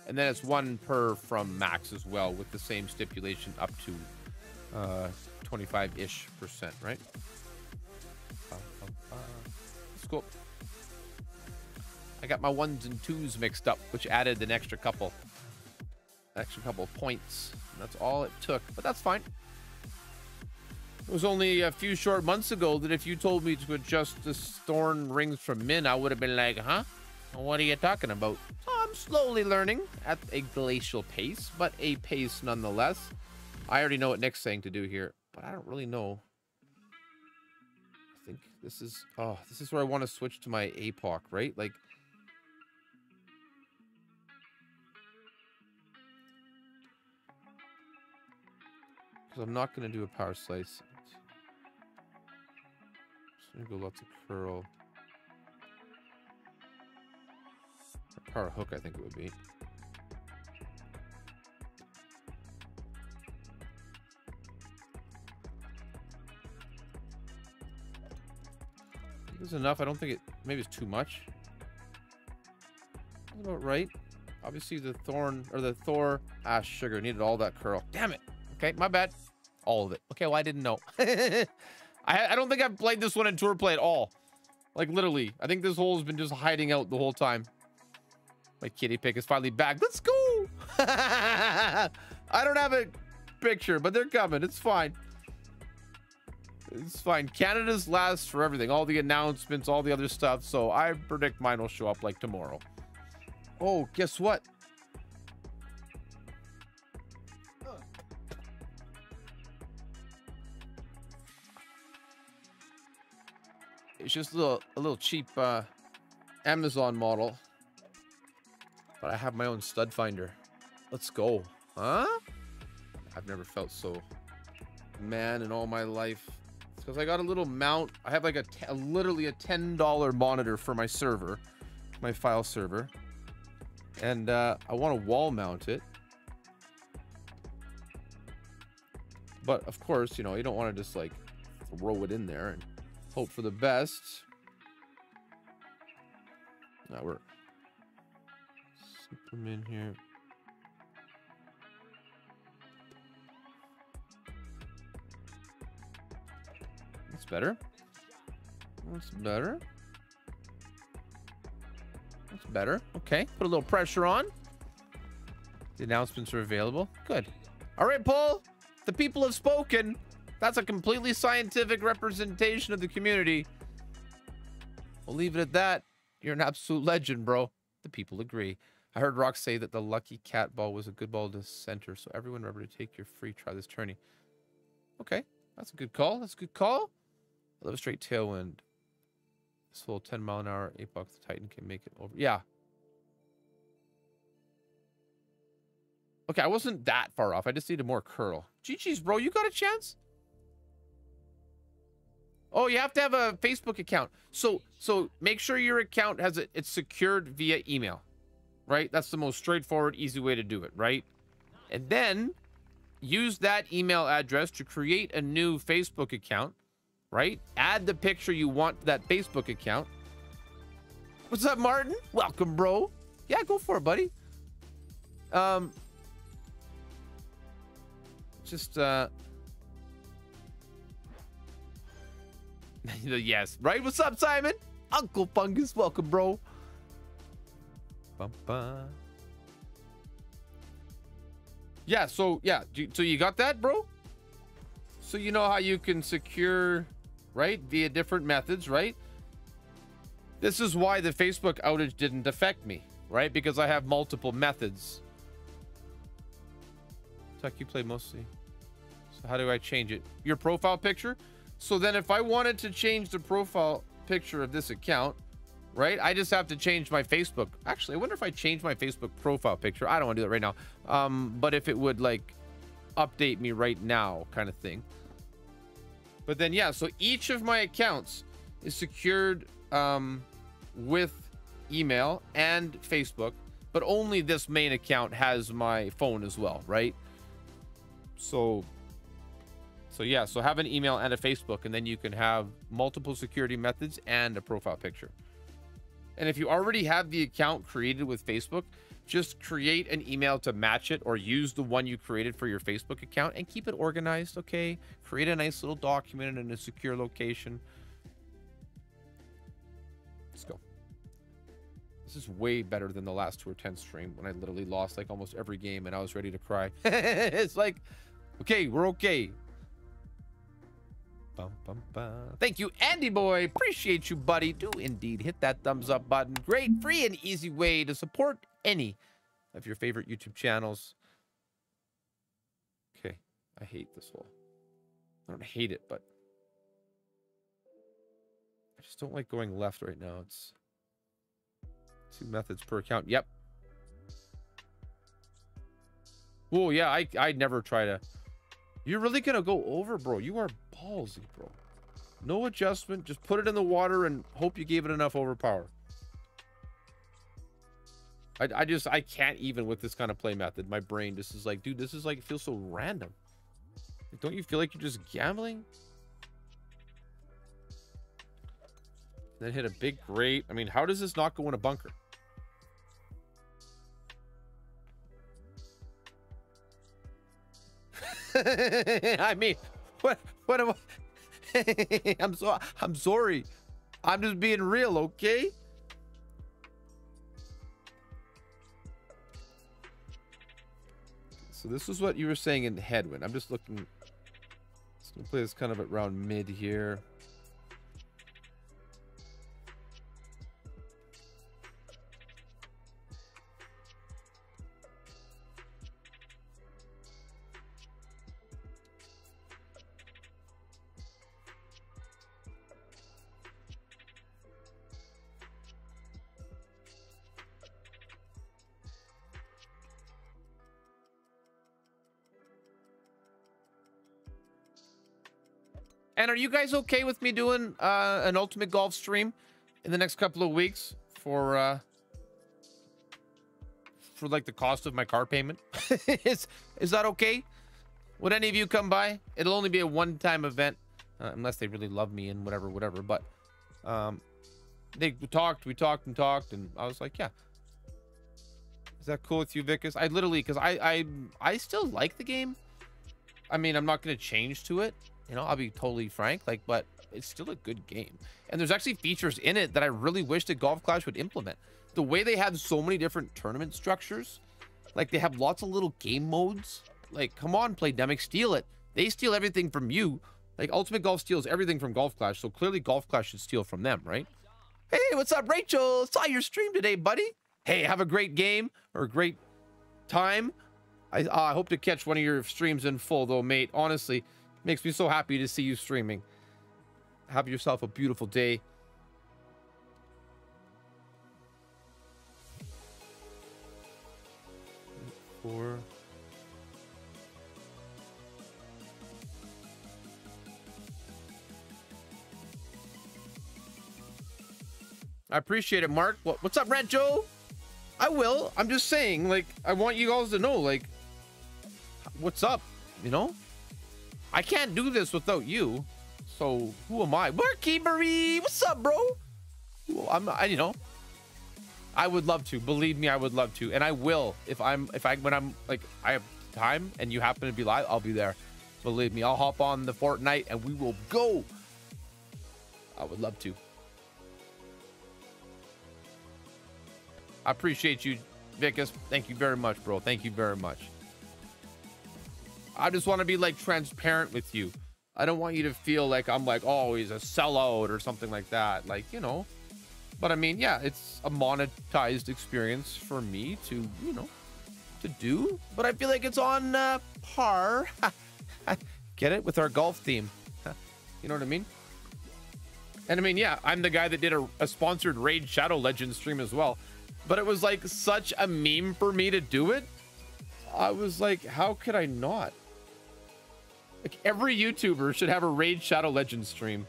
And then it's 1 per from max as well, with the same stipulation up to 25-ish%, right? Let's go. I got my 1s and 2s mixed up, which added an extra couple of points. And that's all it took, but that's fine. It was only a few short months ago that if you told me to adjust the thorn rings from min, I would have been like, huh? What are you talking about? I'm slowly learning at a glacial pace, but a pace nonetheless. I already know what Nick's saying to do here, but I don't really know. I think this is... Oh, this is where I want to switch to my APOC, right? Like... Because I'm not going to do a power slice. I'm just going to go lots of curl. Power hook, I think it would be. This is enough. I don't think it... Maybe it's too much. That's about right. Obviously, the thorn... Or the Thor... Ah, sugar. Needed all that curl. Damn it. Okay, my bad. All of it. Okay, well, I didn't know. I don't think I've played this one in tour play at all. Like, literally. I think this hole's been just hiding out the whole time. My kitty pick is finally back. Let's go. I don't have a picture, but they're coming. It's fine. It's fine. Canada's last for everything. All the announcements, all the other stuff. So I predict mine will show up like tomorrow. Oh, guess what? It's just a little cheap Amazon model. But I have my own stud finder. Let's go. Huh? I've never felt so man in all my life. because I got a little mount. I have like literally a $10 monitor for my server, my file server, and I want to wall mount it. But of course, you know, you don't want to just like throw it in there and hope for the best. That worked. Slip them in here. That's better. That's better. That's better. Okay. Put a little pressure on. The announcements are available. Good. All right, Paul. The people have spoken. That's a completely scientific representation of the community. We'll leave it at that. You're an absolute legend, bro. The people agree. I heard Rock say that the lucky cat ball was a good ball to center, so everyone remember to take your free try this tourney. Okay. That's a good call. That's a good call. I love a straight tailwind. This whole 10 mile an hour 8 buck the Titan can make it over. Yeah. Okay, I wasn't that far off. I just needed more curl. GG's, bro. You got a chance? Oh, you have to have a Facebook account. So make sure your account has it. It's secured via email, right? That's the most straightforward, easy way to do it, right? And then use that email address to create a new Facebook account, right? Add the picture you want to that Facebook account. What's up, Martin? Welcome, bro. Yeah, go for it, buddy. Yes, right? What's up, Simon? Uncle Fungus, welcome, bro. Bum-bum. Yeah, so you got that, bro? So you know how you can secure, right, via different methods, right? This is why the Facebook outage didn't affect me, right? Because I have multiple methods. Tuck, you play mostly. So how do I change it? Your profile picture? So then if I wanted to change the profile picture of this account, right, I just have to change my Facebook. Actually, I wonder if I change my Facebook profile picture. I don't want to do that right now. But if it would like update me right now kind of thing. But then, yeah, so each of my accounts is secured with email and Facebook, but only this main account has my phone as well, right? So yeah, so have an email and a Facebook, and then you can have multiple security methods and a profile picture. And if you already have the account created with Facebook, just create an email to match it or use the one you created for your Facebook account and keep it organized, okay? Create a nice little document in a secure location. Let's go. This is way better than the last 2 or 10 stream when I literally lost like almost every game and I was ready to cry. It's like, okay, we're okay. Bum, bum, bum. Thank you, Andy boy. Appreciate you, buddy. Do indeed hit that thumbs up button. Great, free, and easy way to support any of your favorite YouTube channels. Okay, I hate this hole. I don't hate it, but I just don't like going left right now. It's 2 methods per account. Yep. Oh yeah, I'd never try to. You're really gonna go over, bro. You are ballsy, bro. No adjustment. Just put it in the water and hope you gave it enough overpower. I can't even with this kind of play method. My brain just is like, dude, this is like, it feels so random. Like, don't you feel like you're just gambling? Then hit a big great. I mean, how does this not go in a bunker? I mean, what am I? I'm sorry. I'm just being real, okay? So this is what you were saying in the headwind. I'm just looking. Let's gonna play this kind of at round mid here. And are you guys okay with me doing an Ultimate Golf stream in the next couple of weeks for like the cost of my car payment? Is that okay? Would any of you come by? It'll only be a one-time event, unless they really love me and whatever. But they talked, we talked and talked, and I was like, yeah. Is that cool with you, Vicus? I literally, because I still like the game. I mean, I'm not going to change to it. You know, I'll be totally frank, like, but it's still a good game. And there's actually features in it that I really wish that Golf Clash would implement. The way they have so many different tournament structures, like they have lots of little game modes. Like, come on, Playdemic, steal it. They steal everything from you. Like, Ultimate Golf steals everything from Golf Clash, so clearly Golf Clash should steal from them, right? Hey, what's up, Rachel? Saw your stream today, buddy. Hey, have a great game or a great time. I hope to catch one of your streams in full, though, mate. Honestly, makes me so happy to see you streaming. Have yourself a beautiful day. Four. I appreciate it, Mark. What's up, Rancho? I will. I'm just saying, like, I want you guys to know, like, what's up, you know? I can't do this without you. So, who am I? Marky Marie! What's up, bro? Well, you know, I would love to. Believe me, I would love to. And I will. When I have time and you happen to be live, I'll be there. Believe me, I'll hop on the Fortnite and we will go. I would love to. I appreciate you, Vicus. Thank you very much, bro. Thank you very much. I just want to be, like, transparent with you. I don't want you to feel like I'm like, oh, he's a sellout or something like that. Like, you know. But, I mean, yeah, it's a monetized experience for me to, you know, to do. But I feel like it's on par. Get it? With our golf theme. You know what I mean? And, I mean, yeah, I'm the guy that did a sponsored Raid Shadow Legends stream as well. But it was like such a meme for me to do it. I was like, how could I not? Like, every YouTuber should have a Raid Shadow Legends stream.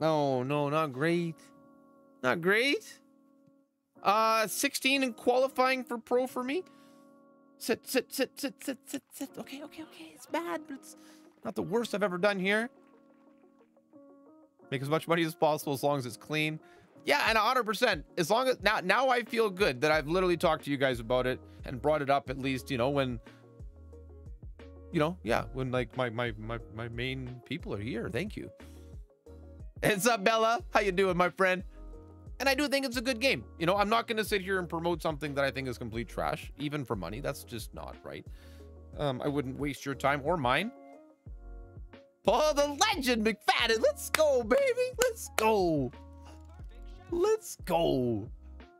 No, no, not great. Not great. 16 and qualifying for pro for me. Sit. Okay. It's bad, but it's not the worst I've ever done here. Make as much money as possible as long as it's clean. Yeah, and 100%. As long as now I feel good that I've literally talked to you guys about it and brought it up at least, you know, when you know, yeah, when like my main people are here. Thank you. What's up, Bella? How you doing, my friend? And I do think it's a good game. You know, I'm not going to sit here and promote something that I think is complete trash, even for money. That's just not right. I wouldn't waste your time or mine. Paul the Legend McFadden. Let's go, baby. Let's go. Let's go.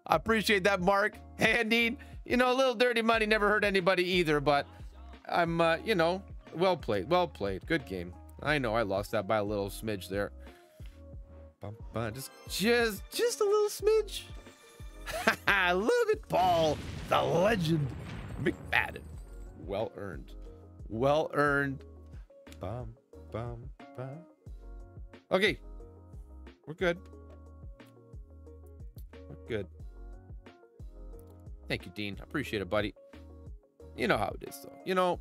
I appreciate that, Mark. Hey, Dean. You know, a little dirty money never hurt anybody either, but I'm, you know, well played. Well played. Good game. I know I lost that by a little smidge there. Just a little smidge. Look at Paul, the Legend McFadden. Well earned. Well earned. Okay. We're good. We're good. Thank you, Dean. I appreciate it, buddy. You know how it is, though. You know,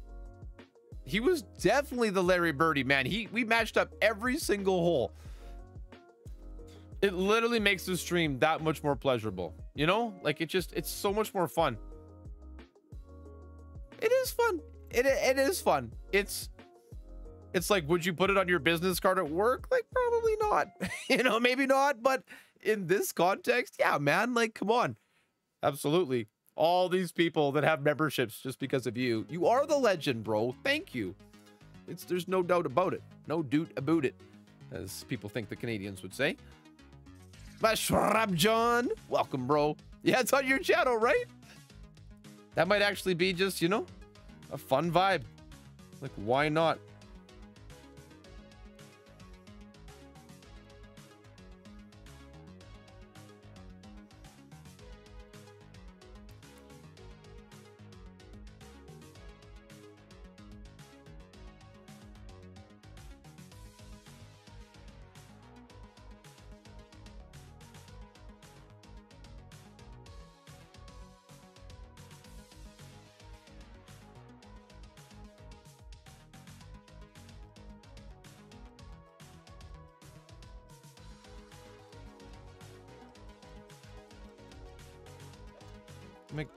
he was definitely the Larry Birdie, man. We matched up every single hole. It literally makes the stream that much more pleasurable, you know, like it's so much more fun. It is fun. It is fun. It's like, would you put it on your business card at work? Like, probably not, you know, maybe not, but in this context, yeah, man, like, come on. Absolutely. All these people that have memberships just because of you. You are the legend, bro. Thank you. It's, there's no doubt about it. No doubt about it, as people think the Canadians would say. Mashrab John, welcome, bro. Yeah, it's on your channel, right? That might actually be just, you know, a fun vibe. Like, why not?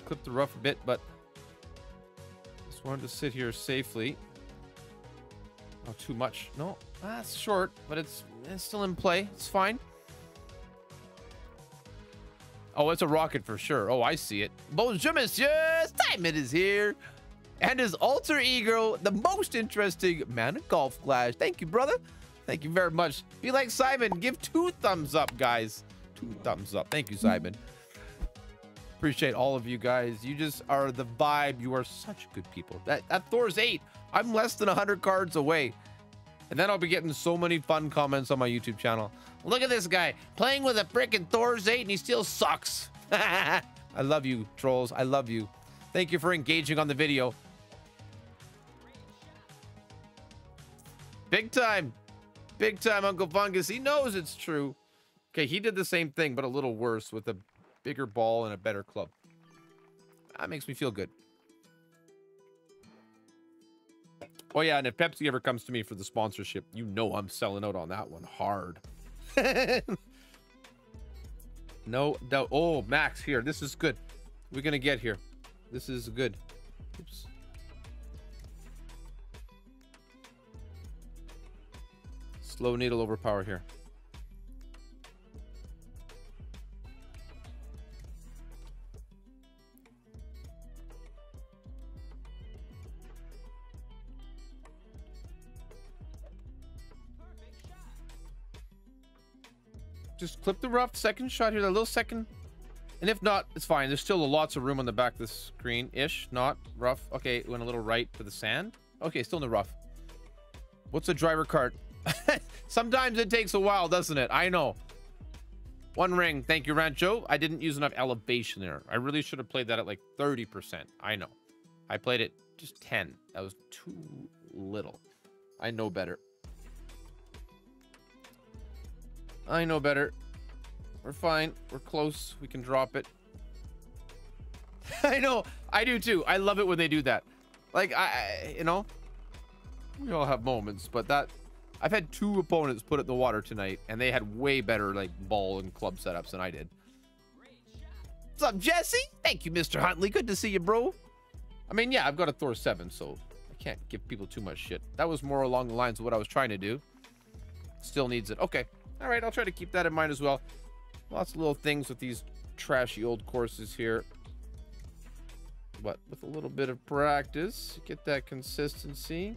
Clipped the rough a bit, but just wanted to sit here safely. Not too much. No, that's short, but it's still in play. It's fine. Oh, it's a rocket for sure. Oh, I see it. Bonjour, messieurs. Simon is here. And his alter ego, the most interesting man at Golf Clash. Thank you, brother. Thank you very much. If you like Simon, give 2 thumbs up, guys. 2 thumbs up. Thank you, Simon. Appreciate all of you guys. You just are the vibe. You are such good people. That Thor's 8. I'm less than 100 cards away. And then I'll be getting so many fun comments on my YouTube channel. Look at this guy playing with a frickin' Thor's 8 and he still sucks. I love you, trolls. I love you. Thank you for engaging on the video. Big time. Big time, Uncle Fungus. He knows it's true. Okay, he did the same thing, but a little worse with a bigger ball and a better club. That makes me feel good. Oh yeah, and if Pepsi ever comes to me for the sponsorship, you know I'm selling out on that one hard. No doubt. Oh, Max here. This is good. We're gonna get here. This is good. Oops. Slow needle overpower here. Just clip the rough, second shot here, that little second. And if not, it's fine. There's still lots of room on the back of the screen-ish. Not rough. Okay, it went a little right to the sand. Okay, still in the rough. What's a driver cart? Sometimes it takes a while, doesn't it? I know. 1 ring. Thank you, Rancho. I didn't use enough elevation there. I really should have played that at like 30%. I know. I played it just 10. That was too little. I know better. I know better. We're fine. We're close. We can drop it. I know. I do too. I love it when they do that. Like, I, you know, we all have moments, but that, I've had 2 opponents put it in the water tonight, and they had way better, like, ball and club setups than I did. What's up, Jesse? Thank you, Mr. Huntley. Good to see you, bro. I mean, yeah, I've got a Thor 7, so I can't give people too much shit. That was more along the lines of what I was trying to do. Still needs it. Okay. All right, I'll try to keep that in mind as well. Lots of little things with these trashy old courses here. But with a little bit of practice, get that consistency.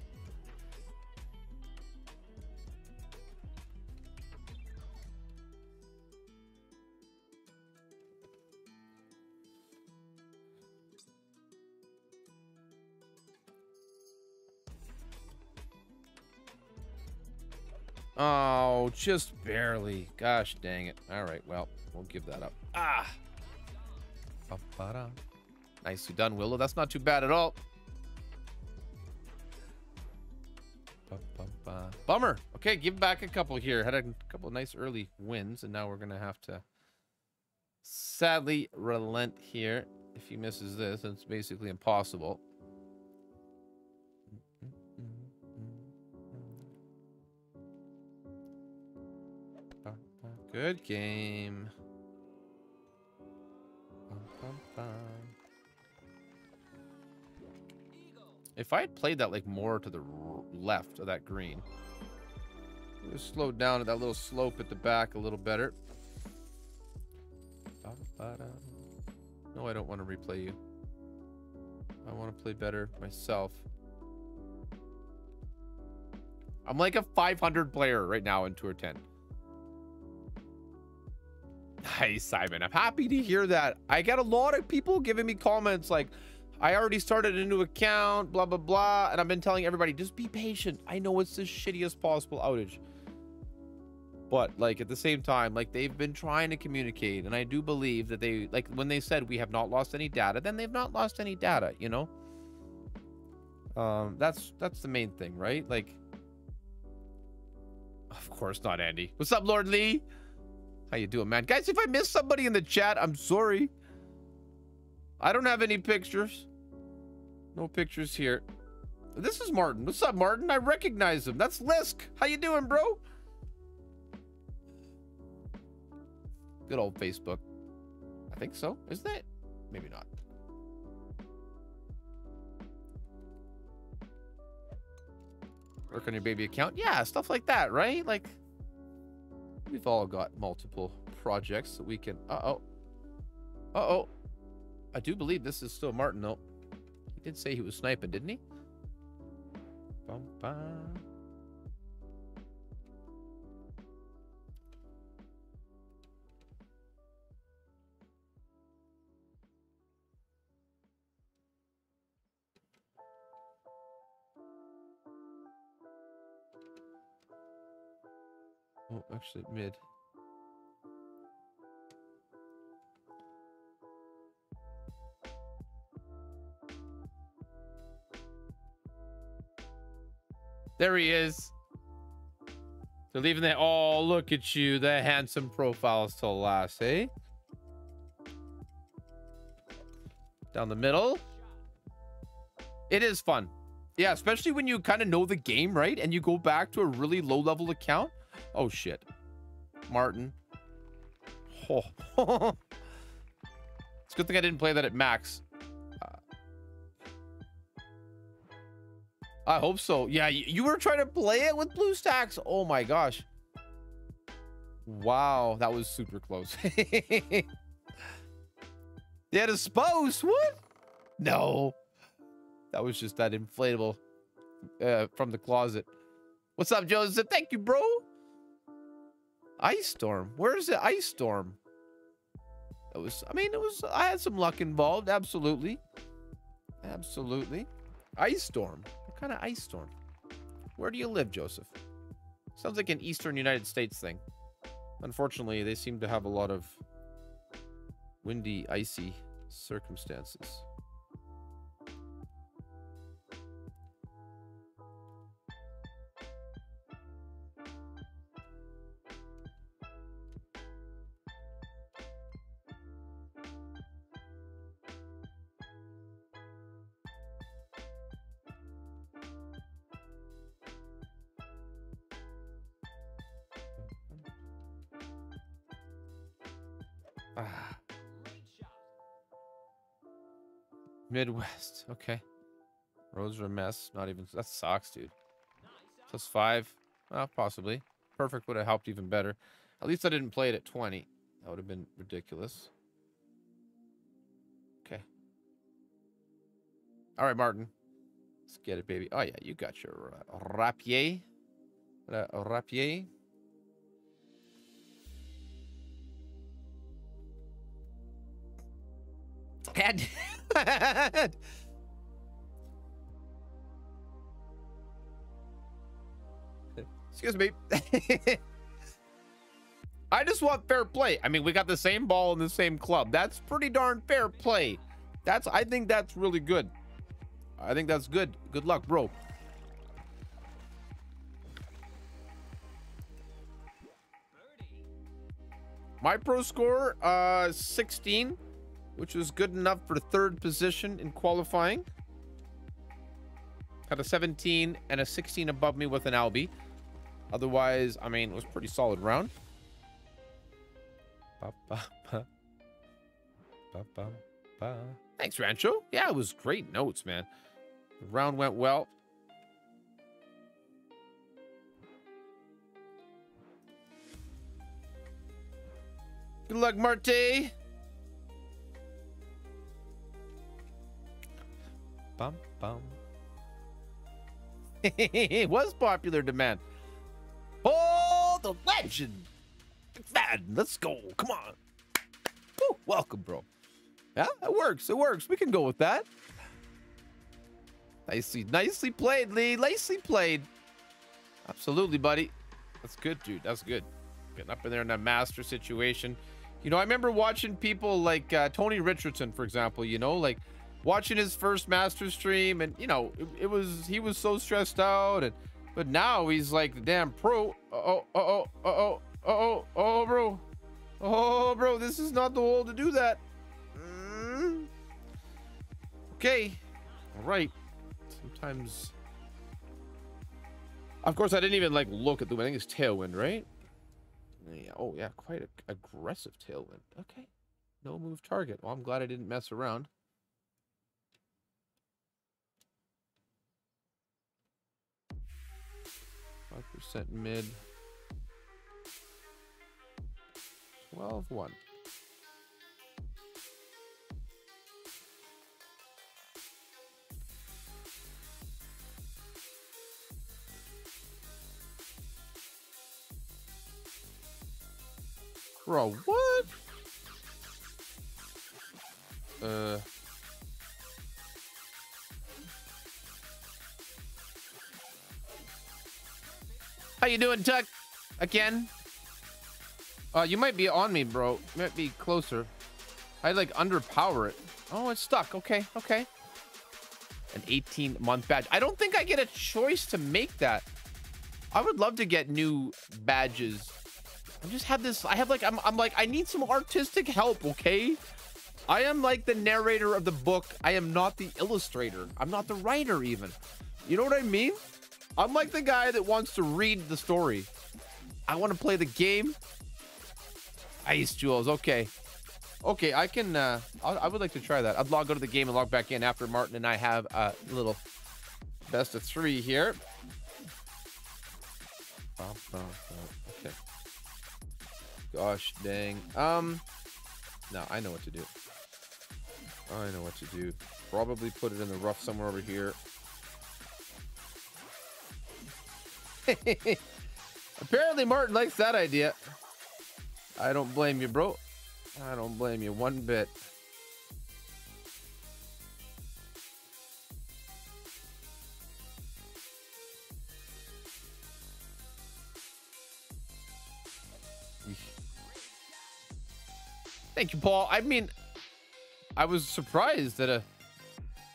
Oh, just barely. Gosh dang it. All right, well, we'll give that up. Ah! Ba-ba-da. Nicely done, Willow. That's not too bad at all. Ba-ba-ba. Bummer. Okay, give back a couple here. Had a couple of nice early wins, and now we're going to have to sadly relent here. If he misses this, it's basically impossible. Good game. Bum, bum, bum. If I had played that like more to the left of that green, it would have slowed down at that little slope at the back a little better. No, I don't want to replay you. I want to play better myself. I'm like a 500 player right now in Tour 10. Nice, Simon. I'm happy to hear that. I got a lot of people giving me comments like, I already started a new account, blah, blah, blah. And I've been telling everybody, just be patient. I know it's the shittiest possible outage. But like at the same time, like they've been trying to communicate. And I do believe that they, like when they said we have not lost any data, then they've not lost any data, you know? That's the main thing, right? Like, of course not, Andy. What's up, Lord Lee? How you doing, man? Guys, if I miss somebody in the chat, I'm sorry. I don't have any pictures. No pictures here. This is Martin. What's up, Martin? I recognize him. That's Lisk. How you doing, bro? Good old Facebook. I think so. Isn't it? Maybe not. Work on your baby account. Yeah, stuff like that, right? Like, we've all got multiple projects that we can... Uh-oh. Uh-oh. I do believe this is still Martin, though. He did say he was sniping, didn't he? Bum, bum. Oh, actually, mid. There he is. They're leaving that. Oh, look at you. The handsome profiles to last, eh? Down the middle. It is fun. Yeah, especially when you kind of know the game, right? And you go back to a really low-level account. Oh, shit. Martin. Oh. It's a good thing I didn't play that at max. I hope so. Yeah, you were trying to play it with BlueStacks. Oh, my gosh. Wow, that was super close. They had a spouse. What? No. That was just that inflatable from the closet. What's up, Joseph? Thank you, bro. Ice storm. Where's the ice storm? It was, I mean, it was, I had some luck involved. Absolutely. Absolutely. Ice storm. What kind of ice storm? Where do you live, Joseph? Sounds like an Eastern United States thing. Unfortunately, they seem to have a lot of windy, icy circumstances. Midwest. Okay. Roads are a mess. Not even... That sucks, dude. Plus 5. Well, possibly. Perfect would have helped even better. At least I didn't play it at 20. That would have been ridiculous. Okay. All right, Martin. Let's get it, baby. Oh, yeah. You got your rapier. Rapier. And... Excuse me. I just want fair play. I mean, we got the same ball in the same club. That's pretty darn fair play. That's, I think that's really good. I think that's good. Good luck, bro. My pro score, 16. Which was good enough for third position in qualifying. Had a 17 and a 16 above me with an Albie. Otherwise, I mean, it was a pretty solid round. Ba, ba, ba. Ba, ba, ba. Thanks, Rancho. Yeah, it was great notes, man. The round went well. Good luck, Marty. bum bum. It was popular demand. Oh, the legend! McFadden, let's go. Come on. Woo, welcome, bro. Yeah, it works. It works. We can go with that. Nicely played, Lee. Nicely played. Absolutely, buddy. That's good, dude. That's good. Getting up in there in that master situation. You know, I remember watching people like Tony Richardson, for example, you know, like watching his first master stream and, you know, he was so stressed out. And but now he's like the damn pro. Oh, bro. Oh, bro, this is not the hole to do that. Mm. Okay. All right. Sometimes. Of course, I didn't even like look at the wind. I think it's tailwind, right? Yeah. Oh, yeah. Quite an aggressive tailwind. Okay. No move target. Well, I'm glad I didn't mess around. %, mid. 12-1. Bro, what? How you doing, Tuck? Again? You might be on me, bro. You might be closer. I'd like underpower it. Oh, it's stuck. Okay, okay. An 18-month badge. I don't think I get a choice to make that. I would love to get new badges. I just have this. I have like, I'm like, I need some artistic help. Okay. I am like the narrator of the book. I am not the illustrator. I'm not the writer even. You know what I mean? I'm like the guy that wants to read the story. I want to play the game. Ice Jules. Okay. Okay. I can, I would like to try that. I'd log out of the game and log back in after Martin and I have a little best of three here. Okay. Gosh dang. No, I know what to do. I know what to do. Probably put it in the rough somewhere over here. Apparently Martin likes that idea. I don't blame you, bro. I don't blame you one bit. Thank you, Paul. I mean, I was surprised that a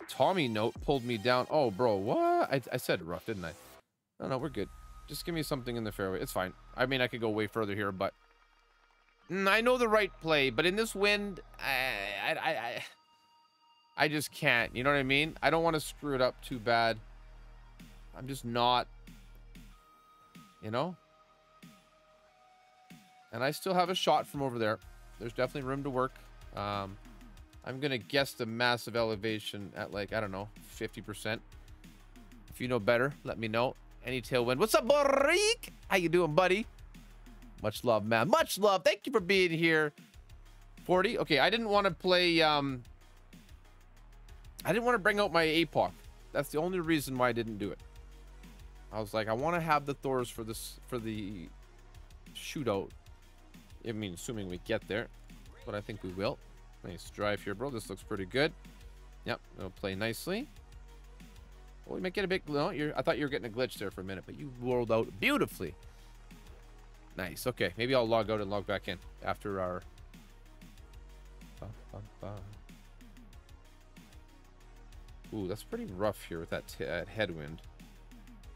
Tommy note pulled me down. Oh, bro, what? I said rough, didn't I? No, no, we're good. Just give me something in the fairway. It's fine. I mean, I could go way further here, but I know the right play. But in this wind, I just can't. You know what I mean? I don't want to screw it up too bad. I'm just not, you know? And I still have a shot from over there. There's definitely room to work. I'm going to guess the massive elevation at like, I don't know, 50%. If you know better, let me know. Any tailwind. What's up, Barik? How you doing, buddy? Much love, man. Much love. Thank you for being here. 40. Okay, I didn't want to play. I didn't want to bring out my APOC. That's the only reason why I didn't do it. I was like, I want to have the Thors for this, for the shootout. I mean, assuming we get there, but I think we will. Nice drive here, bro. This looks pretty good. Yep, it'll play nicely. Well, we might get a bit. No, I thought you were getting a glitch there for a minute, but you rolled out beautifully. Nice. Okay, maybe I'll log out and log back in after our. Ooh, that's pretty rough here with that headwind.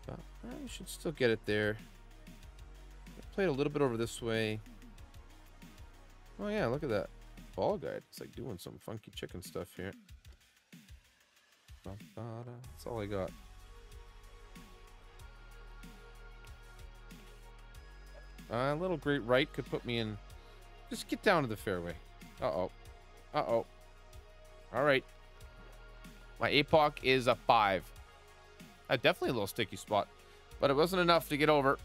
But I should still get it there. Played a little bit over this way. Oh yeah, look at that ball guide. It's like doing some funky chicken stuff here. That's all I got. A little great right could put me in. Just get down to the fairway. Uh-oh. Uh-oh. All right. My APOC is a 5. Definitely a little sticky spot, but it wasn't enough to get over.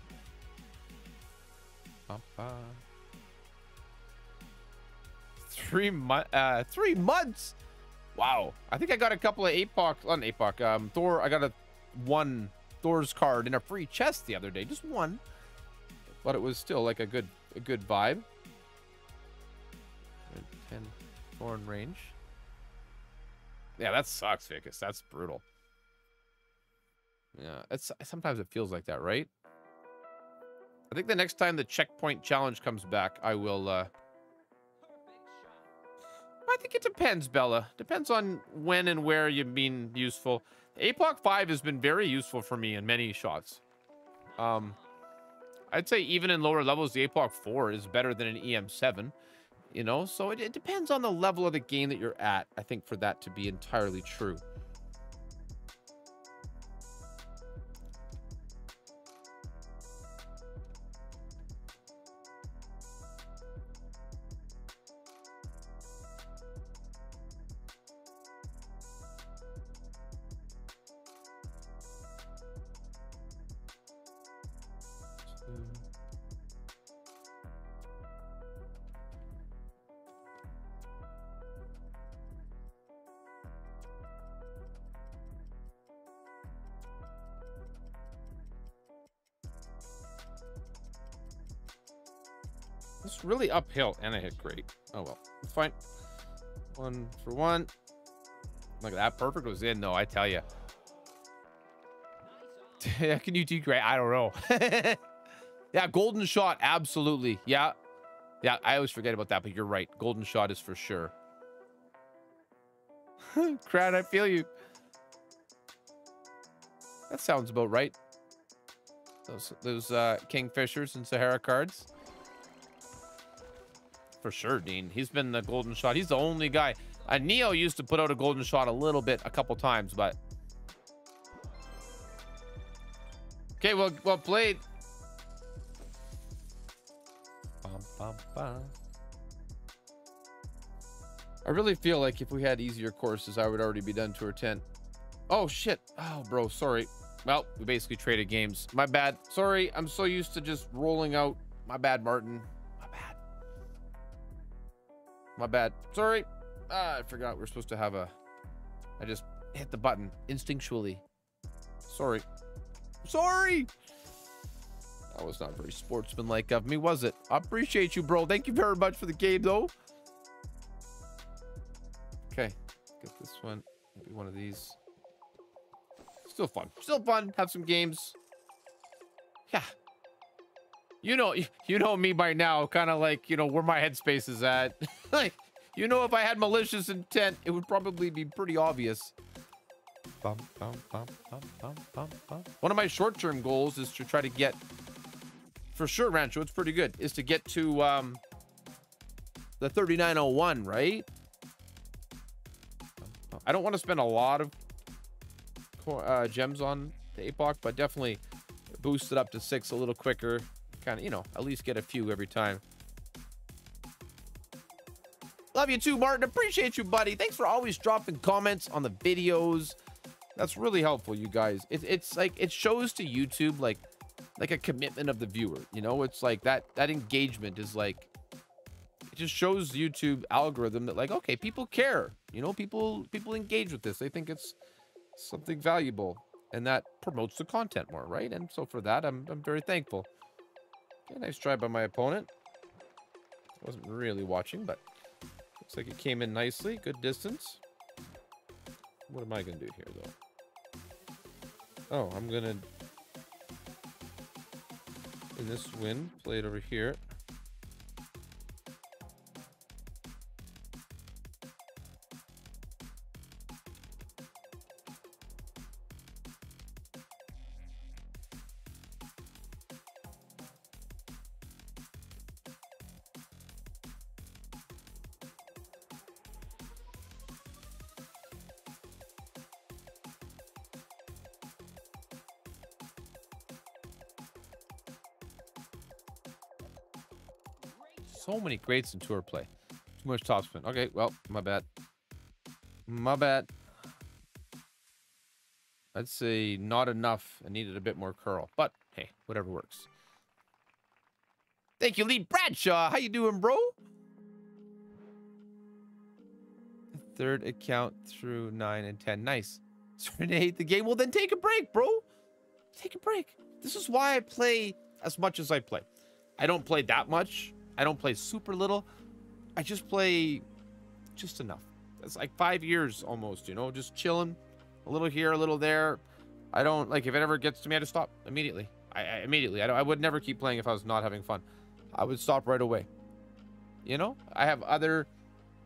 Ba-ba. 3 months. Wow. I think I got a couple of 8-pack, not an 8-pack, Thor. I got a one Thor's card in a free chest the other day, just one, but it was still like a good vibe. 10 Thorn range. Yeah, that sucks, Vicus. That's brutal. Yeah, it's sometimes it feels like that, right? I think the next time the checkpoint challenge comes back, I will. I think it depends, Bella. Depends on when and where you've been useful. APOC 5 has been very useful for me in many shots. I'd say even in lower levels, the APOC 4 is better than an EM7. You know, so it depends on the level of the game that you're at, I think, for that to be entirely true. It's really uphill, and I hit great. Oh well, it's fine. One for one. Look at that, perfect was in though. I tell you. Can you do great? I don't know. Yeah, golden shot, absolutely. Yeah, yeah. I always forget about that, but you're right. Golden shot is for sure. Crad, I feel you. That sounds about right. Those Kingfishers and Sahara cards. For sure, Dean. He's been the golden shot. He's the only guy. Neo used to put out a golden shot a little bit, a couple times, but. Okay, well played. I really feel like if we had easier courses, I would already be done tour 10. Oh, shit. Oh, bro, sorry. Well, we basically traded games. My bad. Sorry, I'm so used to just rolling out. My bad, Martin. My bad. Sorry. I forgot we're supposed to have a... I just hit the button instinctually. Sorry. Sorry! That was not very sportsmanlike of me, was it? I appreciate you, bro. Thank you very much for the game, though. Okay. Get this one. Maybe one of these. Still fun. Still fun. Have some games. Yeah. You know me by now, kind of like, you know, where my headspace is at. Like, you know, if I had malicious intent, it would probably be pretty obvious. One of my short-term goals is to try to get, for sure, Rancho, it's pretty good, is to get to the 3901, right? I don't want to spend a lot of gems on the APOC, but definitely boost it up to 6 a little quicker. Kind of, you know, at least get a few every time. Love you too, Martin. Appreciate you, buddy. Thanks for always dropping comments on the videos. That's really helpful, you guys. It's like, it shows to YouTube like a commitment of the viewer, you know. It's like that engagement is like, it just shows the YouTube algorithm that like, okay, people care, you know, people engage with this. They think it's something valuable, and that promotes the content more, right? And so for that, I'm very thankful. Yeah, nice try by my opponent. Wasn't really watching, but looks like it came in nicely. Good distance. What am I going to do here, though? Oh, I'm going to... In this win, play it over here. So many greats in tour play. Too much topspin. Okay, well, my bad. My bad. I'd say not enough. I needed a bit more curl. But, hey, whatever works. Thank you, Lee Bradshaw. How you doing, bro? Third account through 9 and 10. Nice. Starting to hate the game. Well, then take a break, bro. Take a break. This is why I play as much as I play. I don't play that much. I don't play super little. I just play just enough. That's like 5 years almost, you know, just chilling. A little here, a little there. I don't, like, if it ever gets to me, I just stop immediately. I would never keep playing if I was not having fun. I would stop right away. You know, I have other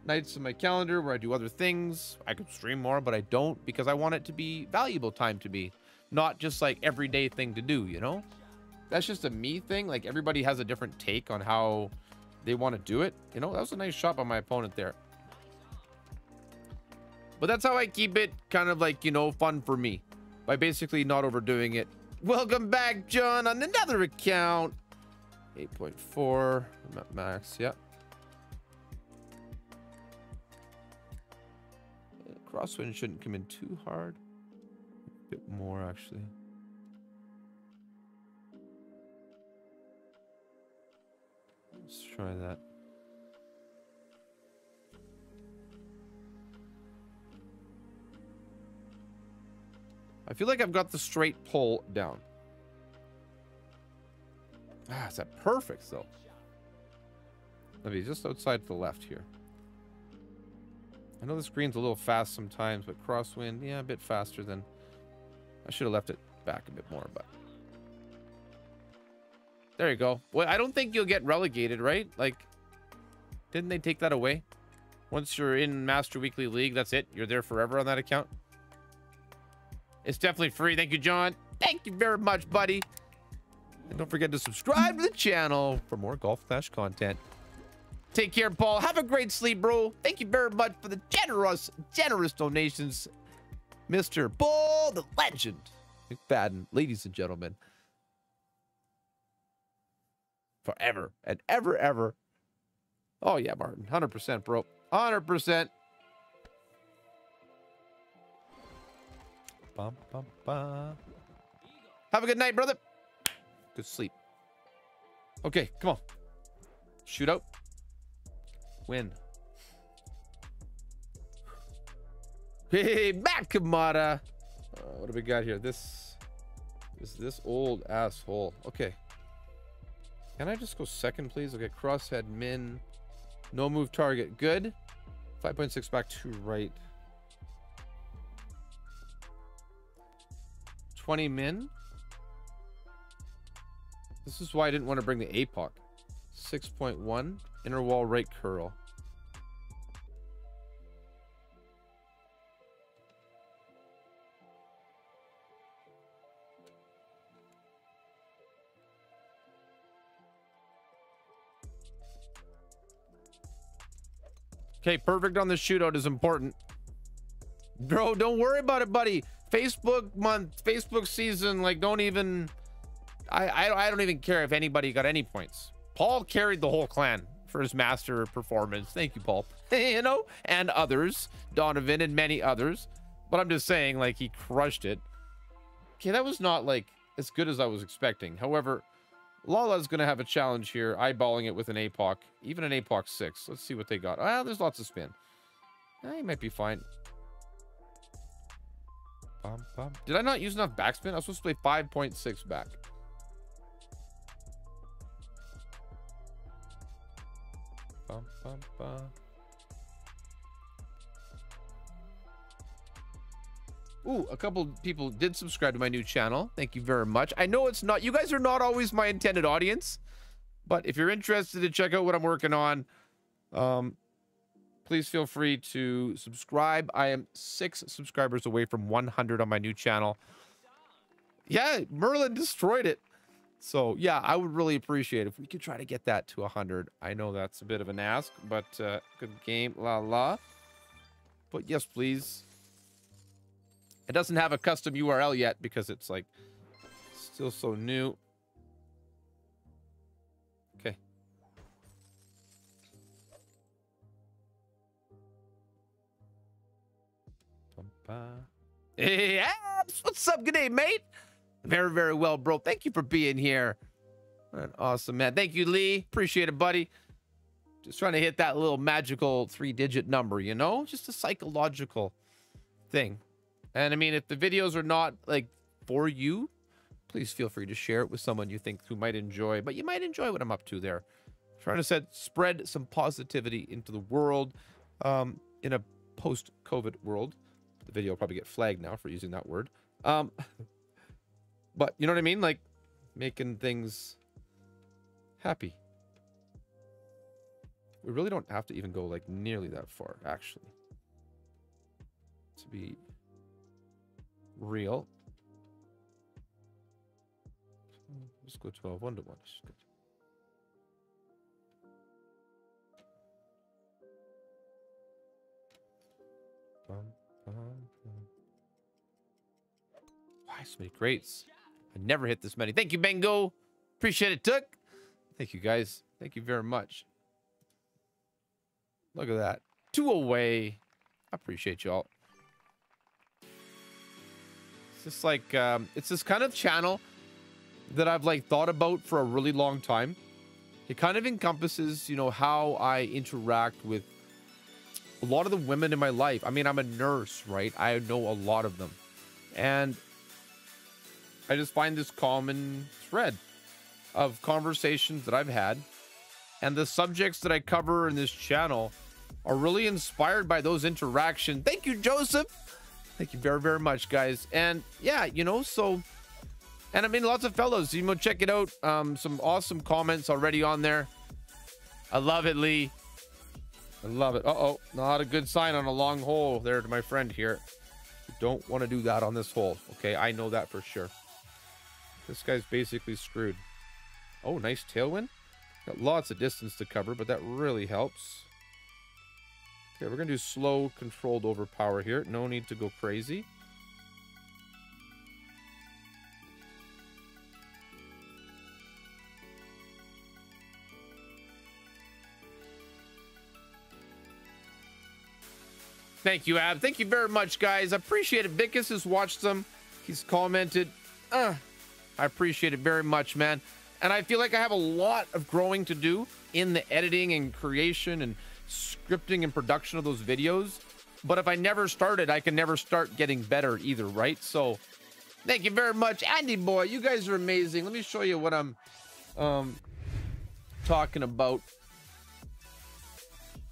nights in my calendar where I do other things. I could stream more, but I don't, because I want it to be valuable time to me, not just like everyday thing to do, you know? That's just a me thing. Like, everybody has a different take on how they want to do it. You know, that was a nice shot by my opponent there. But that's how I keep it kind of like, you know, fun for me, by basically not overdoing it. Welcome back, John, on another account. 8.4, I'm at max, yeah. Crosswind shouldn't come in too hard. A bit more, actually. Let's try that. I feel like I've got the straight pull down. Ah, is that perfect, though? Let me just outside to the left here. I know this green's a little fast sometimes, but crosswind, yeah, a bit faster than... I should have left it back a bit more, but... There you go. Well, I don't think you'll get relegated, right? Like, didn't they take that away? Once you're in Master Weekly League, that's it. You're there forever on that account. It's definitely free. Thank you, John. Thank you very much, buddy. And don't forget to subscribe to the channel for more Golf Flash content. Take care, Paul. Have a great sleep, bro. Thank you very much for the generous donations, Mr. Paul, the legend, McFadden, ladies and gentlemen. Forever and ever, ever. Oh, yeah, Martin. 100%, bro. 100%. Bum, bum, bum. Have a good night, brother. Good sleep. Okay, come on. Shoot out. Win. Hey, back, Kamada. What do we got here? This is this old asshole. Okay. Can I just go second, please? Okay, crosshead, min. No move target. Good. 5.6 back to right. 20 min. This is why I didn't want to bring the APOC. 6.1 inner wall right curl. Okay, perfect on the shootout is important, bro. Don't worry about it, buddy. Facebook month, Facebook season, like, don't even... I don't even care if anybody got any points. Paul carried the whole clan for his master performance. Thank you, Paul. You know, and others, Donovan and many others. But I'm just saying, like, he crushed it. Okay, that was not, like, as good as I was expecting. However, Lala's going to have a challenge here, eyeballing it with an APOC, even an APOC 6. Let's see what they got. Ah, there's lots of spin. He might be fine. Did I not use enough backspin? I was supposed to play 5.6 back. Bum, bum, bum. Ooh, a couple people did subscribe to my new channel. Thank you very much. I know it's not... You guys are not always my intended audience. But if you're interested to check out what I'm working on, please feel free to subscribe. I am 6 subscribers away from 100 on my new channel. Yeah, Merlin destroyed it. So, yeah, I would really appreciate it if we could try to get that to 100. I know that's a bit of an ask, but good game, la la. But yes, please. It doesn't have a custom URL yet because it's, like, still so new. Okay. Hey, Abs, what's up? Good day, mate. Very, very well, bro. Thank you for being here. What an awesome man. Thank you, Lee. Appreciate it, buddy. Just trying to hit that little magical 3-digit number, you know? Just a psychological thing. And I mean, if the videos are not like for you, please feel free to share it with someone you think who might enjoy, but you might enjoy what I'm up to there. Trying to spread some positivity into the world in a post-COVID world. The video will probably get flagged now for using that word. But you know what I mean? Like making things happy. We really don't have to even go like nearly that far, actually, to be real. Let's go 12, 1-to-1. Why so many crates? I never hit this many. Thank you, Bingo. Appreciate it, Tuck. Thank you, guys. Thank you very much. Look at that. 2 away. I appreciate y'all. It's just like, it's this kind of channel that I've like thought about for a really long time. It kind of encompasses, you know, how I interact with a lot of the women in my life. I mean, I'm a nurse, right? I know a lot of them. And I just find this common thread of conversations that I've had. And the subjects that I cover in this channel are really inspired by those interactions. Thank you, Joseph. Thank you very, very much, guys. And yeah, you know, so... And I mean, lots of fellows, you know, check it out. Some awesome comments already on there. I love it, Lee. I love it. Uh-oh, not a good sign on a long hole there to my friend here. You don't want to do that on this hole. Okay, I know that for sure. This guy's basically screwed. Oh, nice tailwind. Got lots of distance to cover, but that really helps. Okay, we're going to do slow, controlled overpower here. No need to go crazy. Thank you, Abs. Thank you very much, guys. I appreciate it. Vicus has watched them. He's commented. I appreciate it very much, man. And I feel like I have a lot of growing to do in the editing and creation and scripting and production of those videos. But if I never started, I can never start getting better either, right? So thank you very much, Andy boy. You guys are amazing. Let me show you what I'm talking about.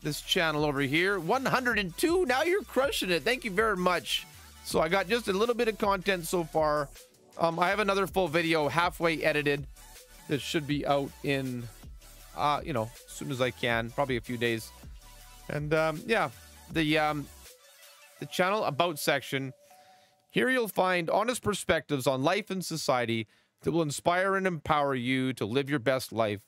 This channel over here, 102. Now you're crushing it. Thank you very much. So I got just a little bit of content so far. I have another full video halfway edited that should be out in, you know, as soon as I can, probably a few days. And yeah, the channel about section here, you'll find honest perspectives on life and society that will inspire and empower you to live your best life.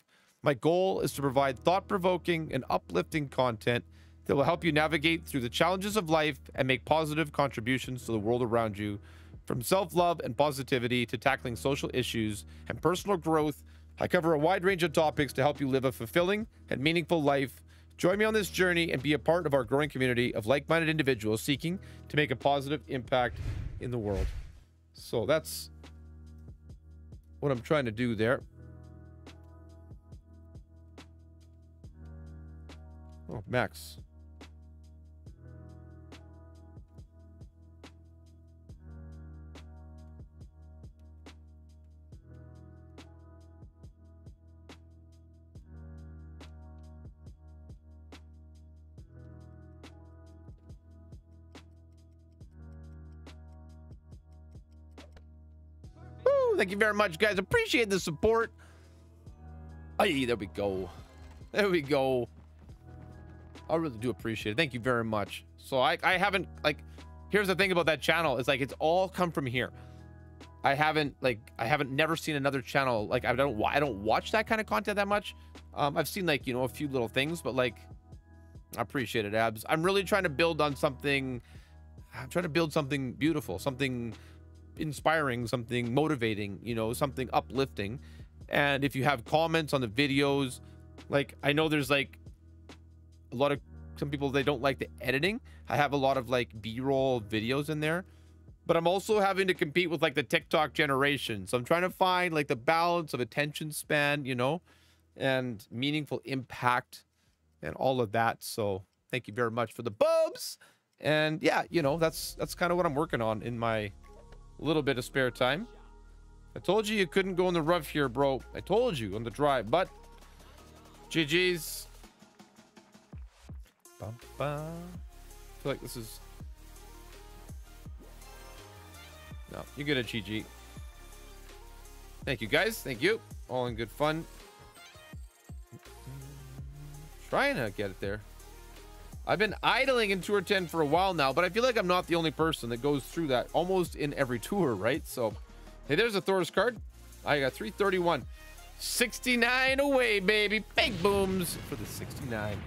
My goal is to provide thought-provoking and uplifting content that will help you navigate through the challenges of life and make positive contributions to the world around you. From self-love and positivity to tackling social issues and personal growth, I cover a wide range of topics to help you live a fulfilling and meaningful life. Join me on this journey and be a part of our growing community of like-minded individuals seeking to make a positive impact in the world. So that's what I'm trying to do there. Oh, Max. Woo, thank you very much, guys. Appreciate the support. Hey, there we go. There we go. I really do appreciate it. Thank you very much. So I haven't, like, here's the thing about that channel. It's like, it's all come from here. I haven't never seen another channel. Like, I don't watch that kind of content that much. I've seen, like, you know, a few little things, but like, I appreciate it, Abs. I'm really trying to build on something. I'm trying to build something beautiful, something inspiring, something motivating, you know, something uplifting. And if you have comments on the videos, like, I know there's like, a lot of some people, they don't like the editing. I have a lot of like b-roll videos in there, but I'm also having to compete with like the TikTok generation, so I'm trying to find like the balance of attention span, you know, and meaningful impact and all of that. So thank you very much for the bubs. And yeah, you know, that's kind of what I'm working on in my little bit of spare time. I told you you couldn't go in the rough here, bro. I told you on the dry, but GG's. Bum, bum. I feel like this is... No, you get a GG. Thank you, guys. Thank you. All in good fun. Trying to get it there. I've been idling in Tour 10 for a while now, but I feel like I'm not the only person that goes through that almost in every tour, right? So... Hey, there's a Thor's card. I got 331. 69 away, baby. Big booms for the 69.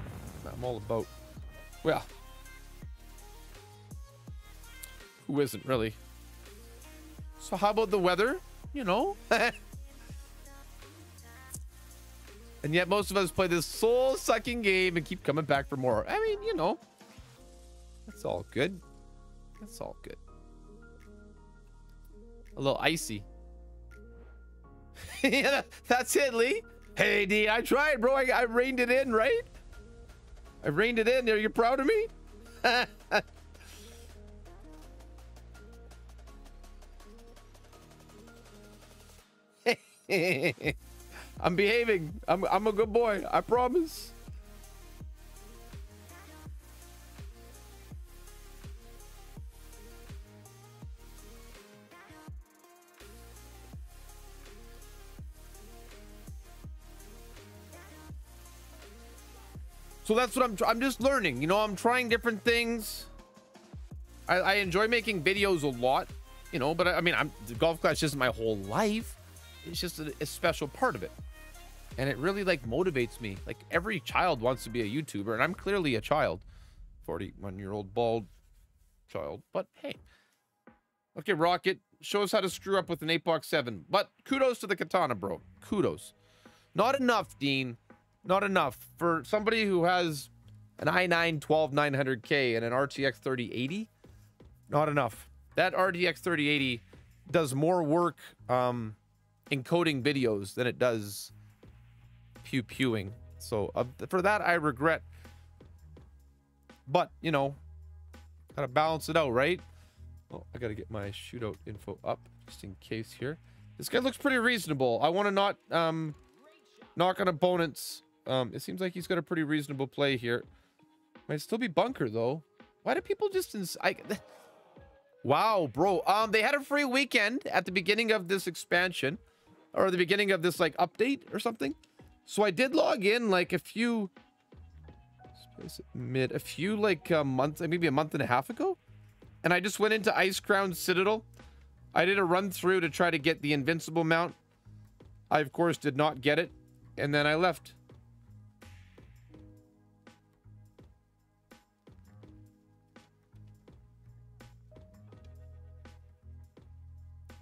I'm all about. Well, who isn't really? So how about the weather? You know? And yet most of us play this soul-sucking game and keep coming back for more. I mean, you know, that's all good. That's all good. A little icy. Yeah, that's it, Lee. Hey, D, I tried, bro. I reined it in, right? I reined it in. Are you proud of me? I'm behaving. I'm a good boy. I promise. So that's what I'm just learning, you know, I'm trying different things. I enjoy making videos a lot, you know, but I mean, the golf clash isn't my whole life. It's just a special part of it. And it really like motivates me. Like every child wants to be a YouTuber, and I'm clearly a child, 41-year-old bald child, but hey. Okay, Rocket, show us how to screw up with an 8-box 7, but kudos to the katana, bro. Kudos. Not enough, Dean. Not enough for somebody who has an i9 12900K and an RTX 3080. Not enough. That RTX 3080 does more work encoding videos than it does pew pewing. So for that, I regret. But you know, gotta balance it out, right? Well, I gotta get my shootout info up just in case here. This guy looks pretty reasonable. I want to not knock on opponents. It seems like he's got a pretty reasonable play here. Might still be bunker though. Why do people just wow, bro. They had a free weekend at the beginning of this expansion, or the beginning of this like update or something. So I did log in like a few, like a month, maybe a month and a half ago, and I just went into Ice Crown Citadel. I did a run through to try to get the invincible mount. I of course did not get it, and then I left.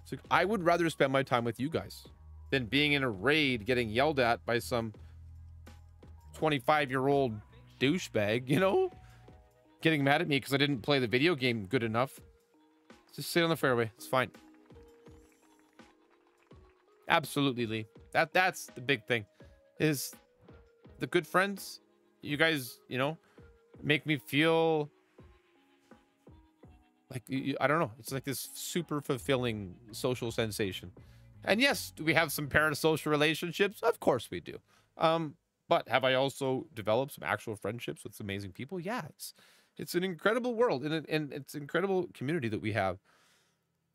So I would rather spend my time with you guys than being in a raid getting yelled at by some 25-year-old douchebag, you know, getting mad at me because I didn't play the video game good enough. Just sit on the fairway. It's fine. Absolutely, Lee. That's the big thing, is the good friends. You guys, you know, make me feel like, I don't know, it's like this super fulfilling social sensation. And yes, do we have some parasocial relationships? Of course we do. But have I also developed some actual friendships with some amazing people? Yeah, it's an incredible world, and it's an incredible community that we have.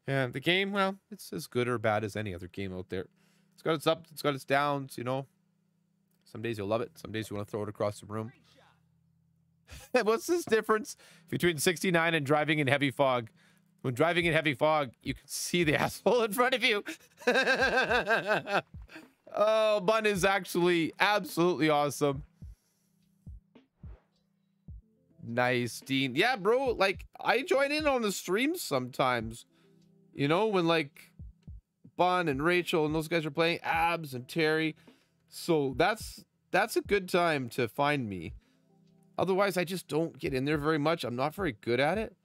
And the game, well, it's as good or bad as any other game out there. It's got its ups, it's got its downs, you know. Some days you'll love it. Some days you want to throw it across the room. What's this difference between 69 and driving in heavy fog? When driving in heavy fog, you can see the asshole in front of you. Oh, Bun is actually absolutely awesome. Nice, Dean. Yeah, bro, like, I join in on the streams sometimes. You know, when like Bun and Rachel and those guys are playing, Abs and Terry. So that's a good time to find me. Otherwise, I just don't get in there very much. I'm not very good at it.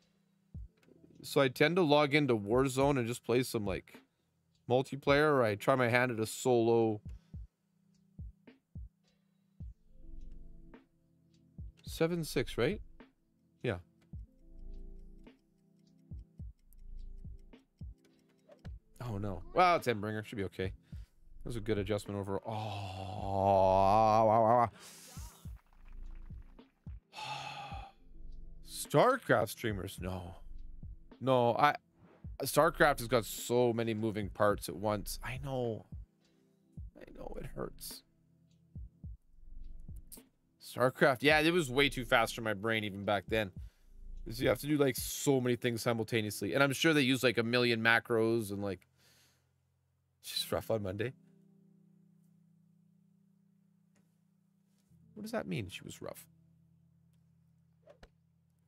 So I tend to log into Warzone and just play some like multiplayer, or I try my hand at a solo 7-6, right? Yeah. Oh, no. Well, it's Embringer. Should be okay. That was a good adjustment overall. Oh. StarCraft streamers. No. No, StarCraft has got so many moving parts at once. I know. I know it hurts. StarCraft. Yeah, it was way too fast for my brain even back then. So you have to do like so many things simultaneously. And I'm sure they use like a million macros and like... She's rough on Monday. What does that mean? She was rough.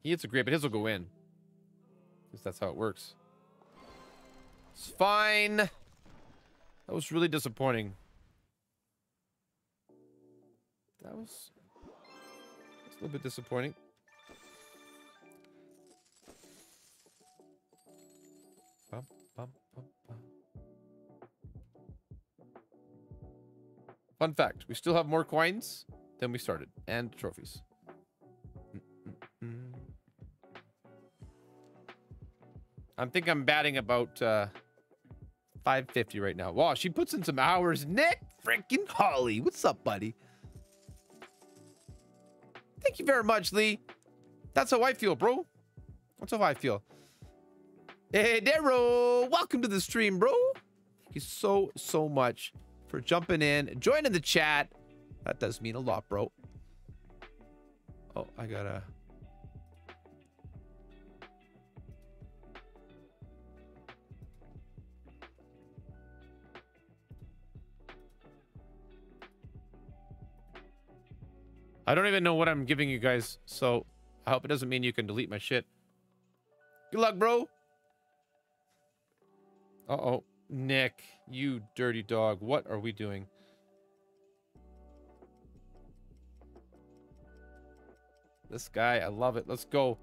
He hits a great, but his will go in. Because that's how it works. It's fine. That was really disappointing. That was... It's a little bit disappointing. Bum, bum, bum, bum. Fun fact, we still have more coins than we started, and trophies. I think I'm batting about 550 right now. Wow, she puts in some hours. Nick freaking Holley. What's up, buddy? Thank you very much, Lee. That's how I feel, bro. That's how I feel. Hey, Darrow. Welcome to the stream, bro. Thank you so, so much for jumping in, joining the chat. That does mean a lot, bro. Oh, I got a... I don't even know what I'm giving you guys, so I hope it doesn't mean you can delete my shit. Good luck, bro. Uh-oh. Nick, you dirty dog. What are we doing? This guy, I love it. Let's go.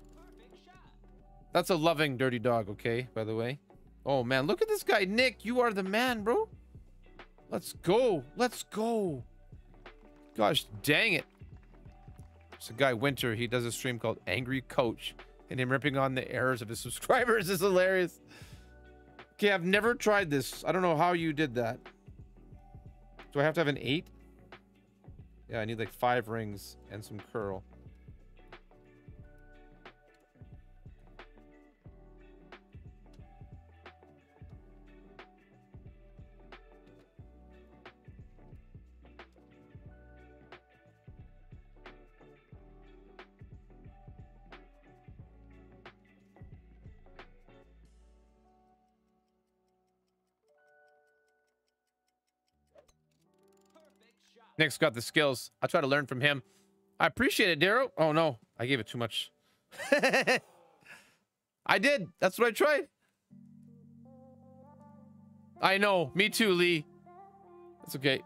That's a loving dirty dog, okay, by the way. Oh, man. Look at this guy. Nick, you are the man, bro. Let's go. Let's go. Gosh dang it. It's a guy, Winter. He does a stream called Angry Coach, and him ripping on the errors of his subscribers is hilarious. Okay, I've never tried this. I don't know how you did that. Do I have to have an 8? Yeah, I need like 5 rings and some curl. Nick's got the skills. I'll try to learn from him. I appreciate it, Darrow. Oh, no. I gave it too much. I did. That's what I tried. I know. Me too, Lee. That's okay.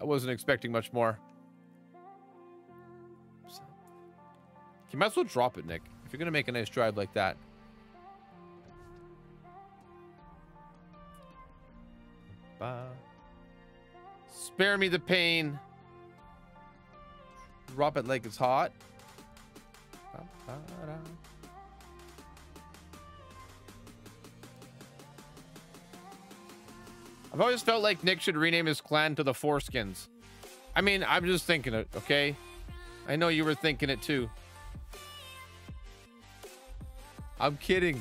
I wasn't expecting much more. You might as well drop it, Nick. If you're going to make a nice drive like that. Bye. Spare me the pain. Drop it like it's hot. I've always felt like Nick should rename his clan to the Foreskins. I mean, I'm just thinking it, okay? I know you were thinking it too. I'm kidding.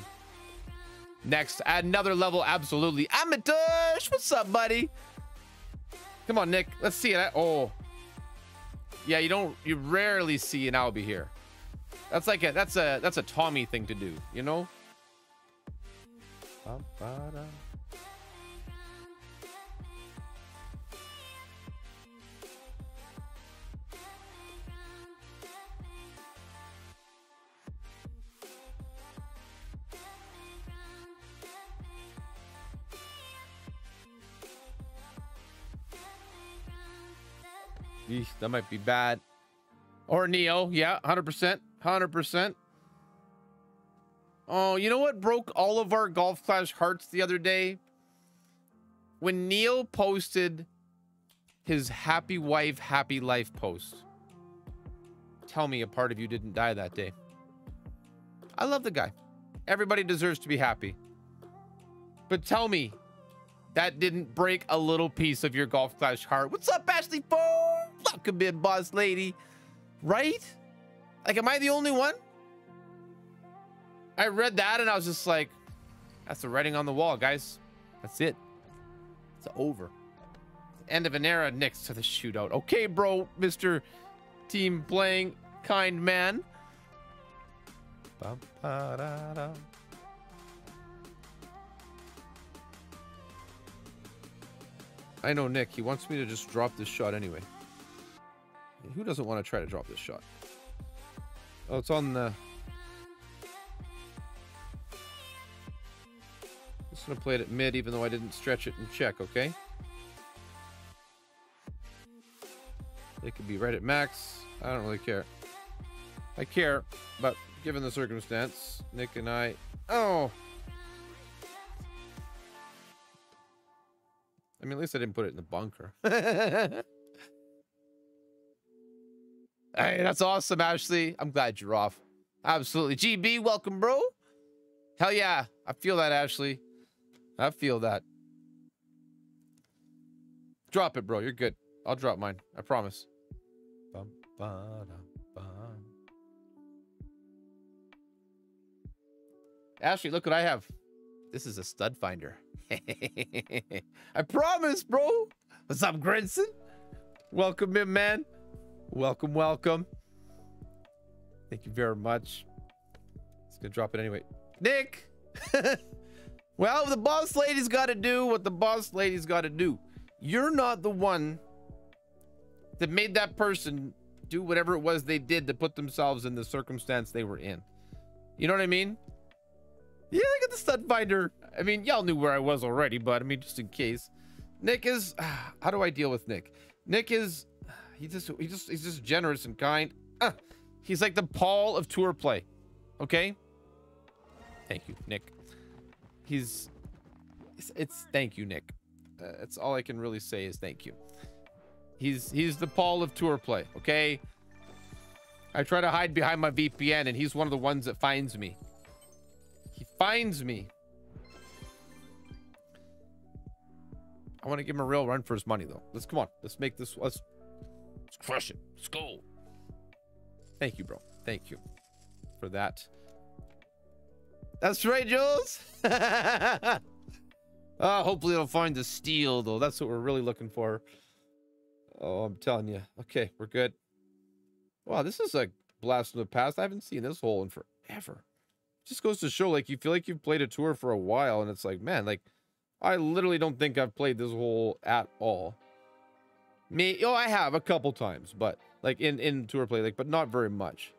Next, add another level, absolutely. Amatosh, what's up, buddy? Come on, Nick. Let's see it. Oh. Yeah, you rarely see an Albie here. That's like that's a Tommy thing to do, you know? Eesh, that might be bad. Or Neo. Yeah, 100%. 100%. Oh, you know what broke all of our Golf Clash hearts the other day? When Neo posted his happy wife, happy life post. tell me a part of you didn't die that day. I love the guy. Everybody deserves to be happy. But tell me that didn't break a little piece of your golf clash heart. What's up, Ashley Ford? Welcome in, boss lady. Right? Like, am I the only one? I read that and I was just like, that's the writing on the wall, guys. That's it. It's over. End of an era next to the shootout. Okay, bro, Mr. Team Playing Kind Man. Ba-ba-da-da. I know Nick, he wants me to just drop this shot anyway. Who doesn't want to try to drop this shot? Oh, it's on the... I'm just going to play it at mid, even though I didn't stretch it and check, okay? It could be right at max. I don't really care. I care, but given the circumstance, Nick and I... Oh! I mean, at least I didn't put it in the bunker. Hey, that's awesome, Ashley. I'm glad you're off. Absolutely. GB, welcome, bro. Hell yeah. I feel that, Ashley. I feel that. Drop it, bro. You're good. I'll drop mine. I promise. Bum, ba, da, bum. Ashley, look what I have. This is a stud finder. I promise, bro. What's up, Grenson? Welcome in, man. Welcome, welcome. Thank you very much. It's gonna drop it anyway. Nick! Well, the boss lady's gotta do what the boss lady's gotta do. You're not the one that made that person do whatever it was they did to put themselves in the circumstance they were in. You know what I mean? Yeah, I got the stud finder. I mean, y'all knew where I was already, but I mean, just in case. Nick is... How do I deal with Nick? Nick is... He's just generous and kind. He's like the Paul of tour play. Okay. Thank you, Nick. Thank you, Nick. That's all I can really say is thank you. He's the Paul of tour play. Okay. I try to hide behind my VPN, and he's one of the ones that finds me. He finds me. I want to give him a real run for his money, though. Let's come on. Let's make this. Let's crush it. Let's go. Thank you, bro. Thank you for that. That's right, Jules. Hopefully it'll find the steal, though. That's what we're really looking for. Oh, I'm telling you. Okay, we're good. Wow, this is a blast from the past. I haven't seen this hole in forever. Just goes to show, like, you feel like you've played a tour for a while, and it's like, man, like, I literally don't think I've played this hole at all. Oh, I have a couple times, but like in tour play, like, but not very much.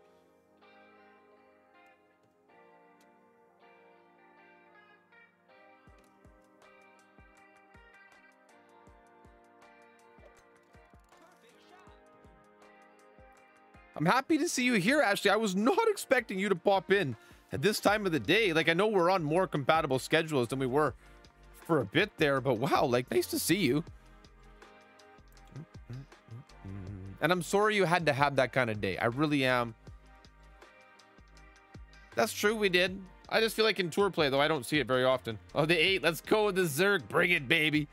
I'm happy to see you here, Ashley. I was not expecting you to pop in at this time of the day. Like, I know we're on more compatible schedules than we were for a bit there, but wow, like, nice to see you. And I'm sorry you had to have that kind of day. I really am. That's true, we did. I just feel like in tour play, though, I don't see it very often. Oh, the 8. Let's go with the Zerg. Bring it, baby.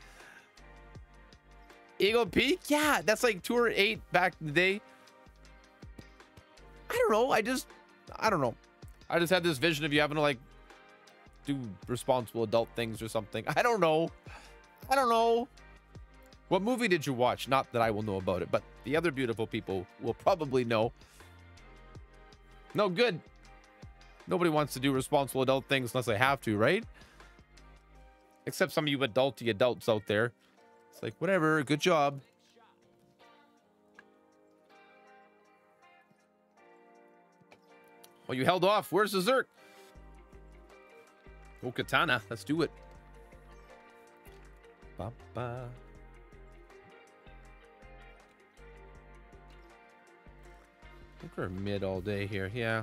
Eagle Peak? Yeah, that's like tour 8 back in the day. I don't know. I don't know. I just had this vision of you having to, like, do responsible adult things or something. I don't know. I don't know. What movie did you watch? Not that I will know about it, but the other beautiful people will probably know. No good. Nobody wants to do responsible adult things unless they have to, right? Except some of you adulty adults out there. It's like, whatever, good job. Well, you held off. Where's the Zerk? Oh, Katana. Let's do it. Ba-ba. I think we're mid all day here, yeah.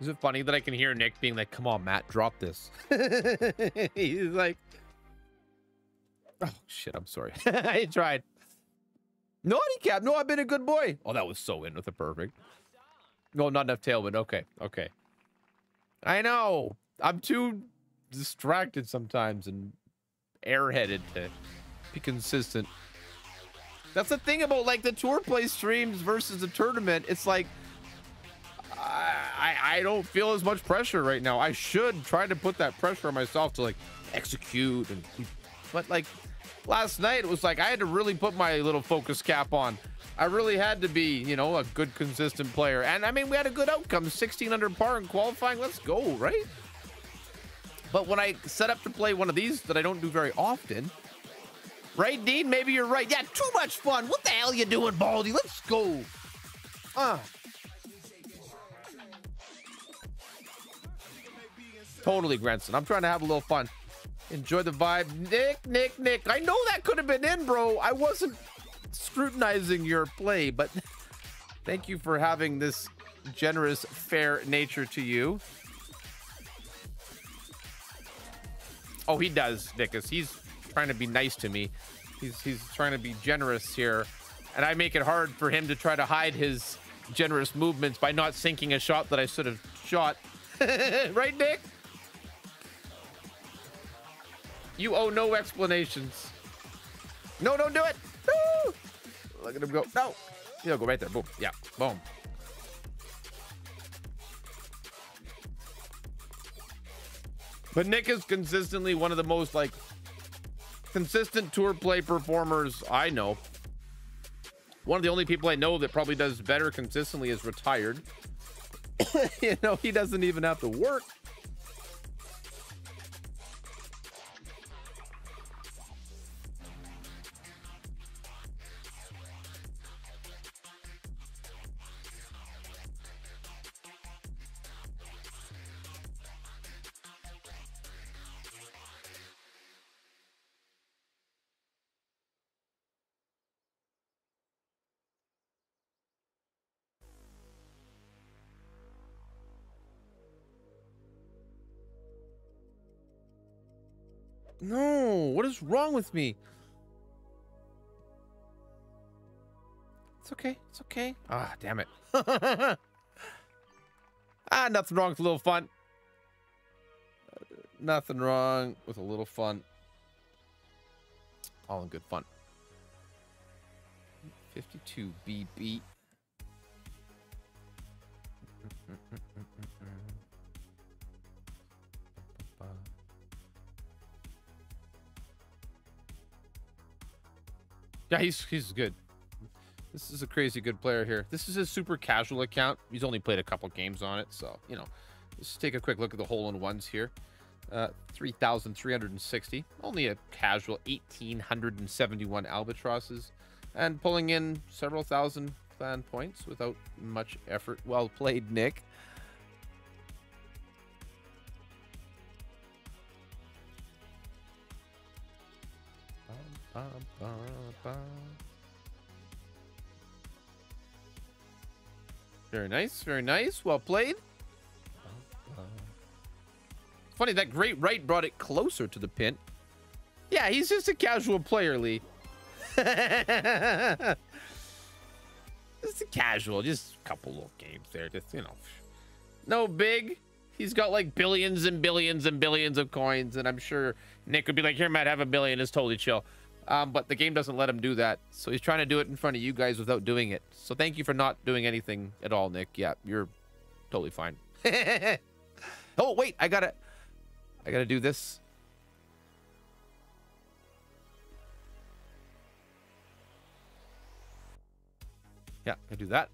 Is it funny that I can hear Nick being like, come on, Matt, drop this? He's like, oh, shit, I'm sorry. I tried. No handicap. No, I've been a good boy. Oh, that was so in with a perfect. No, not enough tailwind. Okay, okay. I know. I'm too distracted sometimes and airheaded to be consistent. That's the thing about, like, the tour play streams versus the tournament. It's like, I don't feel as much pressure right now. I should try to put that pressure on myself to, like, execute. And, but, like, last night it was like I had to really put my little focus cap on. I really had to be, you know, a good, consistent player. And, I mean, we had a good outcome. 16 under par in qualifying. Let's go, right? But when I set up to play one of these that I don't do very often... Right, Dean? Maybe you're right. Yeah, too much fun. What the hell you doing, Baldy? Let's go. Totally, Grenson. I'm trying to have a little fun. Enjoy the vibe. Nick. I know that could have been in, bro. I wasn't scrutinizing your play, but thank you for having this generous, fair nature to you. Oh, he does, Vicus. He's... trying to be nice to me. He's trying to be generous here, and I make it hard for him to try to hide his generous movements by not sinking a shot that I should have shot. Right, Nick? You owe no explanations. No, don't do it. Woo! Look at him go. No, he'll go right there. Boom. Yeah, boom. But Nick is consistently one of the most, like, consistent tour play performers I know. One of the only people I know that probably does better consistently is retired. You know, he doesn't even have to work. No, what is wrong with me? It's okay. It's okay. Ah, damn it. Nothing wrong with a little fun. Nothing wrong with a little fun. All in good fun. 52 BB. Yeah, he's good. This is a crazy good player here. This is his super casual account. He's only played a couple games on it, so, you know. Let's take a quick look at the hole-in-ones here. 3,360. Only a casual 1,871 albatrosses. And pulling in several thousand fan points without much effort. Well played, Nick. Very nice, very nice. Well played. Funny, that great right brought it closer to the pin. Yeah, he's just a casual player, Lee. Just a casual, just a couple little games there. Just, you know, no big. He's got like billions and billions and billions of coins, and I'm sure Nick would be like, here, Matt, have a billion. It's totally chill. But the game doesn't let him do that, so he's trying to do it in front of you guys without doing it. So thank you for not doing anything at all, Nick. Yeah, you're totally fine. Oh wait, I gotta do this. Yeah, I do that,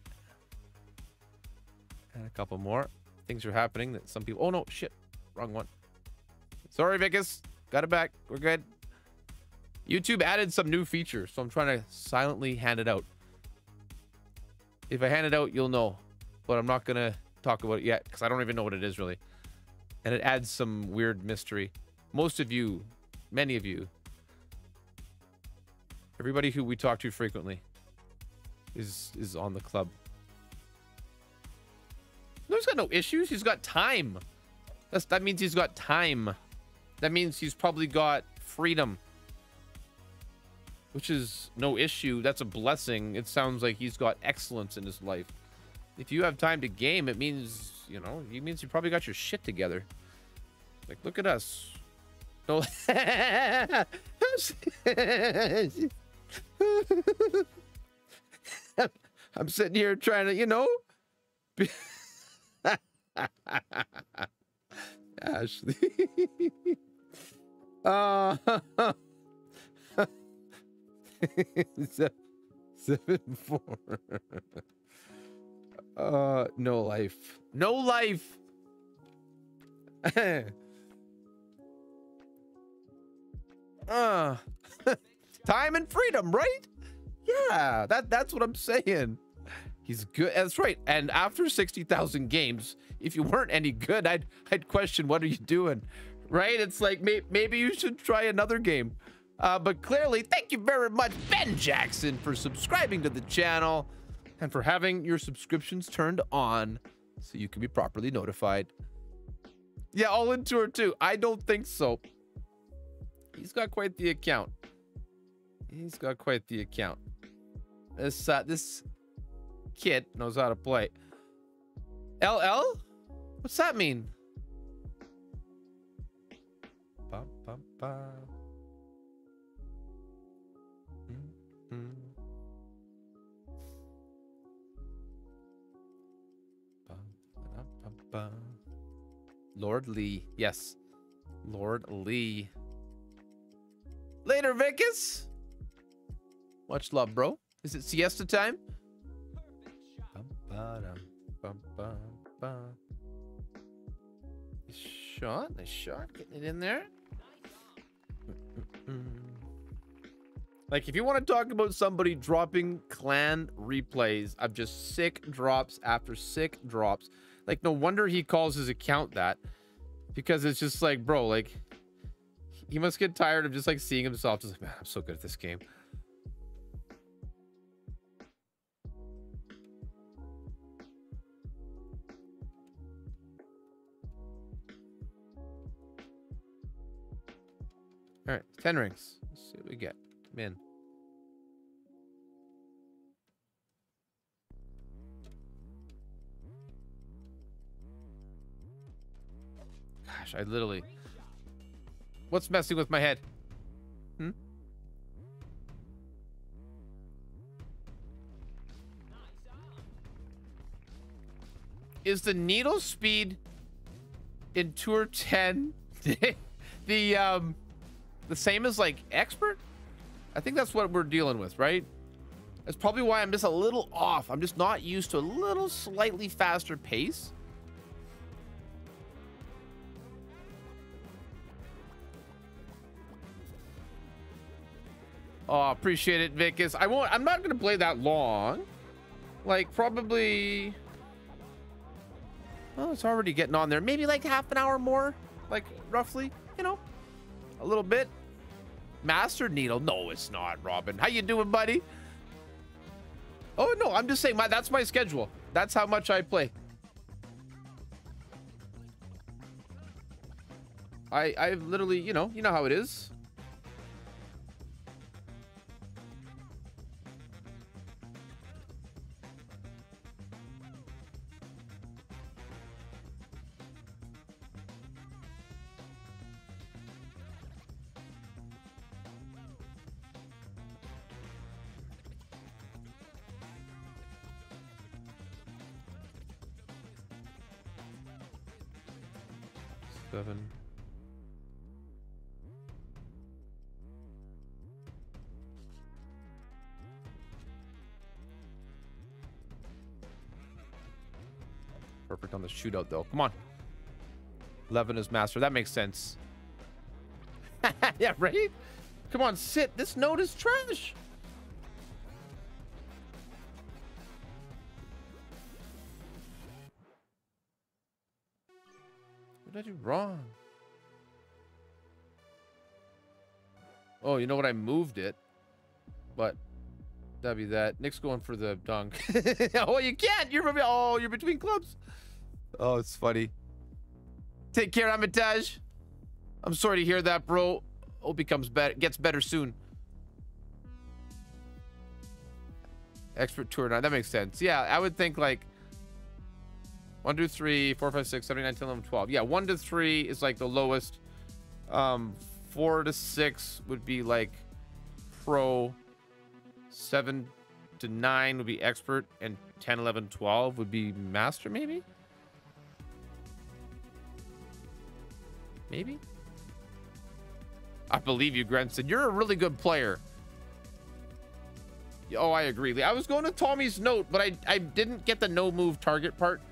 and a couple more things are happening that some people... Oh no, shit, wrong one. Sorry, Vicus, got it back. We're good. YouTube added some new features, so I'm trying to silently hand it out. If I hand it out, you'll know, but I'm not gonna talk about it yet because I don't even know what it is really. And it adds some weird mystery. Most of you, many of you, everybody who we talk to frequently is on the club. Luke's got no issues. He's got time. That means he's got time. That means he's probably got freedom, which is no issue. That's a blessing. It sounds like he's got excellence in his life. If you have time to game, it means, you know, it means you probably got your shit together. Like, look at us. No. I'm sitting here trying to, you know. Ashley. Seven four. No life. No life. Time and freedom, right? Yeah, that's what I'm saying. He's good. That's right. And after 60,000 games, if you weren't any good, I'd question, what are you doing, right? It's like, maybe you should try another game. But clearly, thank you very much, Ben Jackson, for subscribing to the channel and for having your subscriptions turned on so you can be properly notified. Yeah, all in tour too. I don't think so. He's got quite the account. He's got quite the account. This kid knows how to play. LL? What's that mean? Bum, bum, bum. Mm-hmm. Bum, bum, bum, bum. Lord Lee. Yes. Lord Lee. Later, Vicus. Much love, bro. Is it siesta time? Nice shot, getting it in there. Like, if you want to talk about somebody dropping clan replays of just sick drops after sick drops, like, no wonder he calls his account that, because it's just like, bro, like, he must get tired of just like seeing himself just like, man, I'm so good at this game. All right, 10 rings. Let's see what we get. Come in. Gosh, I literally... What's messing with my head? Hmm? Is the needle speed in Tour 10 the same as like expert? I think that's what we're dealing with, right? That's probably why I'm just a little off. I'm just not used to a little slightly faster pace. Oh, appreciate it, Vicus. I'm not gonna play that long. Like, probably, well, it's already getting on there. Maybe like half an hour more, like roughly, you know, a little bit. Master needle? No, it's not, Robin. How you doing, buddy? Oh no, I'm just saying, that's my schedule. That's how much I play. I've literally, you know how it is. Perfect on the shootout though. Come on. 11 is master. That makes sense. Yeah, right? Come on, sit. This note is trash. What did I do wrong? Oh, you know what? I moved it. But that'd be that. Nick's going for the dunk. Oh, you can't. You're between clubs. Oh, it's funny. Take care, Amitage. I'm sorry to hear that, bro. Hope he comes better, gets better soon. Expert tour now. That makes sense. Yeah, I would think like 1, 2, 3, 4, 5, 6, 7, 8, 9, 10, 11, 12. Yeah, 1 to 3 is like the lowest. 4 to 6 would be like pro. 7 to 9 would be expert. And 10, 11, 12 would be master, maybe? Maybe? I believe you, Grenson. You're a really good player. Oh, I agree. I was going to Tommy's note, but I didn't get the no-move target part.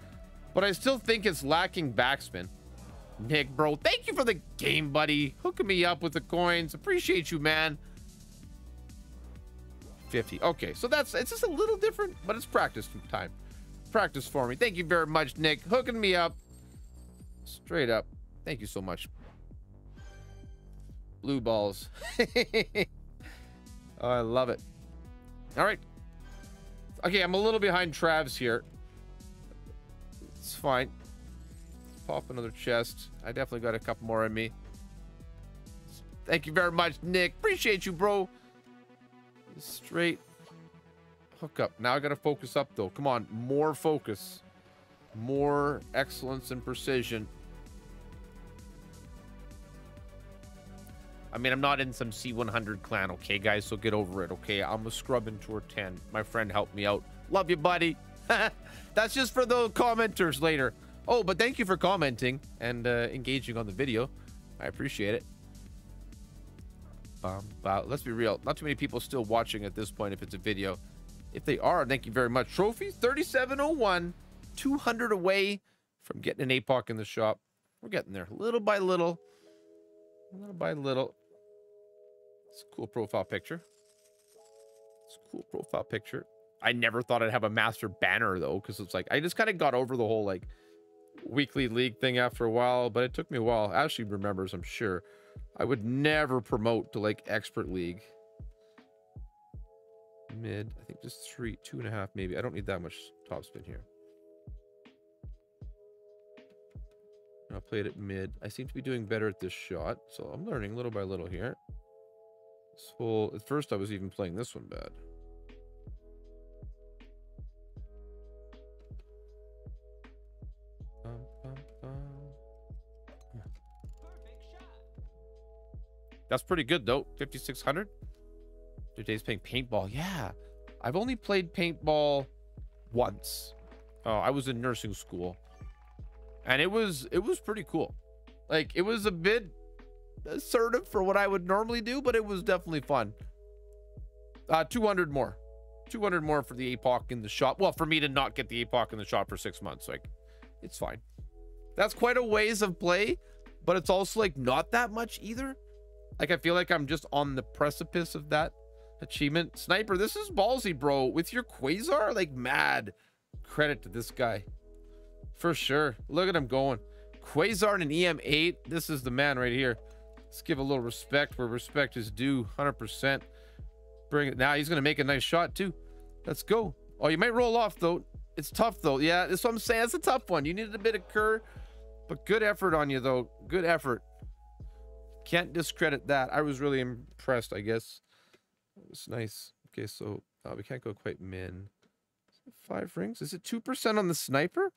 But I still think it's lacking backspin. Nick, bro, thank you for the game, buddy. Hooking me up with the coins. Appreciate you, man. 50. Okay, so that's, it's just a little different, but it's practice time. Practice for me. Thank you very much, Nick. Hooking me up. Straight up. Thank you so much. Blue balls. Oh, I love it. All right. Okay, I'm a little behind Travs here. It's fine. Let's pop another chest. I definitely got a couple more in me. Thank you very much, Nick. Appreciate you, bro. Straight hookup. Now I got to focus up, though. Come on. More focus. More excellence and precision. I mean, I'm not in some C100 clan, okay, guys? So get over it, okay? I'm a scrub in Tour 10. My friend helped me out. Love you, buddy. That's just for the commenters later. Oh, but thank you for commenting and engaging on the video. I appreciate it. Let's be real. Not too many people still watching at this point if it's a video. If they are, thank you very much. Trophy 3701, 200 away from getting an APOC in the shop. We're getting there little by little. Little by little. It's a cool profile picture. It's a cool profile picture. I never thought I'd have a master banner, though, because it's like I just kind of got over the whole like weekly league thing after a while, but it took me a while. Ashley remembers, I'm sure. I would never promote to like expert league. Mid, I think just 2.5 maybe. I don't need that much topspin here. I'll play it at mid. I seem to be doing better at this shot, so I'm learning little by little here. This whole, at first I was even playing this one bad. That's pretty good, though. 5,600. Today's playing paintball. Yeah, I've only played paintball once. I was in nursing school, and it was pretty cool. Like, it was a bit assertive for what I would normally do, but it was definitely fun. 200 more for the APOC in the shop. Well, for me to not get the APOC in the shop for 6 months, like, it's fine. That's quite a ways of play, but it's also like not that much either. Like, I feel like I'm just on the precipice of that achievement. Sniper, this is ballsy, bro. With your Quasar, like, mad credit to this guy. For sure. Look at him going. Quasar and an EM8. This is the man right here. Let's give a little respect where respect is due. 100%. Bring it. Now he's going to make a nice shot, too. Let's go. Oh, you might roll off, though. It's tough, though. Yeah, that's what I'm saying. That's a tough one. You needed a bit of cur, but good effort on you, though. Good effort. Can't discredit that. I was really impressed, I guess. It's nice. Okay, so we can't go quite min. 5 rings. Is it 2% on the sniper?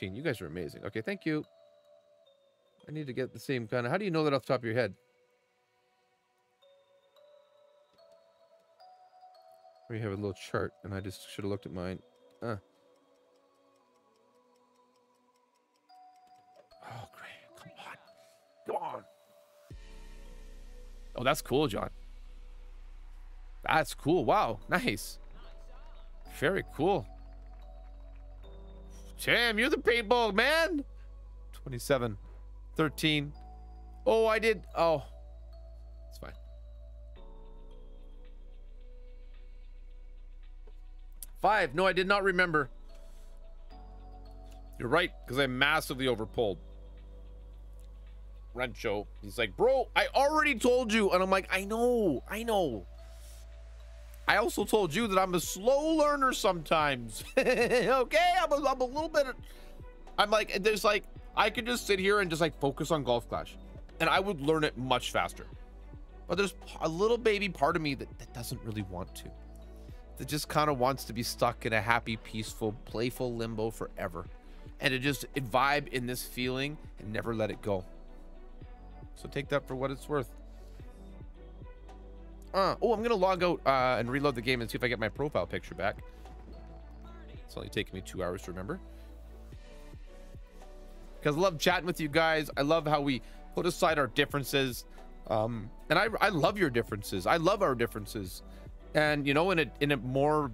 You guys are amazing. Okay, thank you. I need to get the same kind of... How do you know that off the top of your head? We have a little chart, and I just should have looked at mine. Oh, great. Come on. Come on. Oh, that's cool, John. That's cool. Wow. Nice. Very cool. Damn, you're the paintball, man. 27. 13. Oh, I did. Oh, it's fine. 5. No, I did not remember. You're right, because I massively overpulled. Rancho, he's like, bro, I already told you. And I'm like, I know. I also told you that I'm a slow learner sometimes. Okay, I'm a little bit. I'm like, there's like, I could just sit here and just like focus on Golf Clash, and I would learn it much faster. But there's a little baby part of me that doesn't really want to. That just kind of wants to be stuck in a happy, peaceful, playful limbo forever, and to just vibe in this feeling and never let it go. So take that for what it's worth. Oh, I'm gonna log out and reload the game and see if I get my profile picture back. It's only taking me 2 hours to remember. Because I love chatting with you guys. I love how we put aside our differences. And I love your differences. I love our differences. And you know, in a more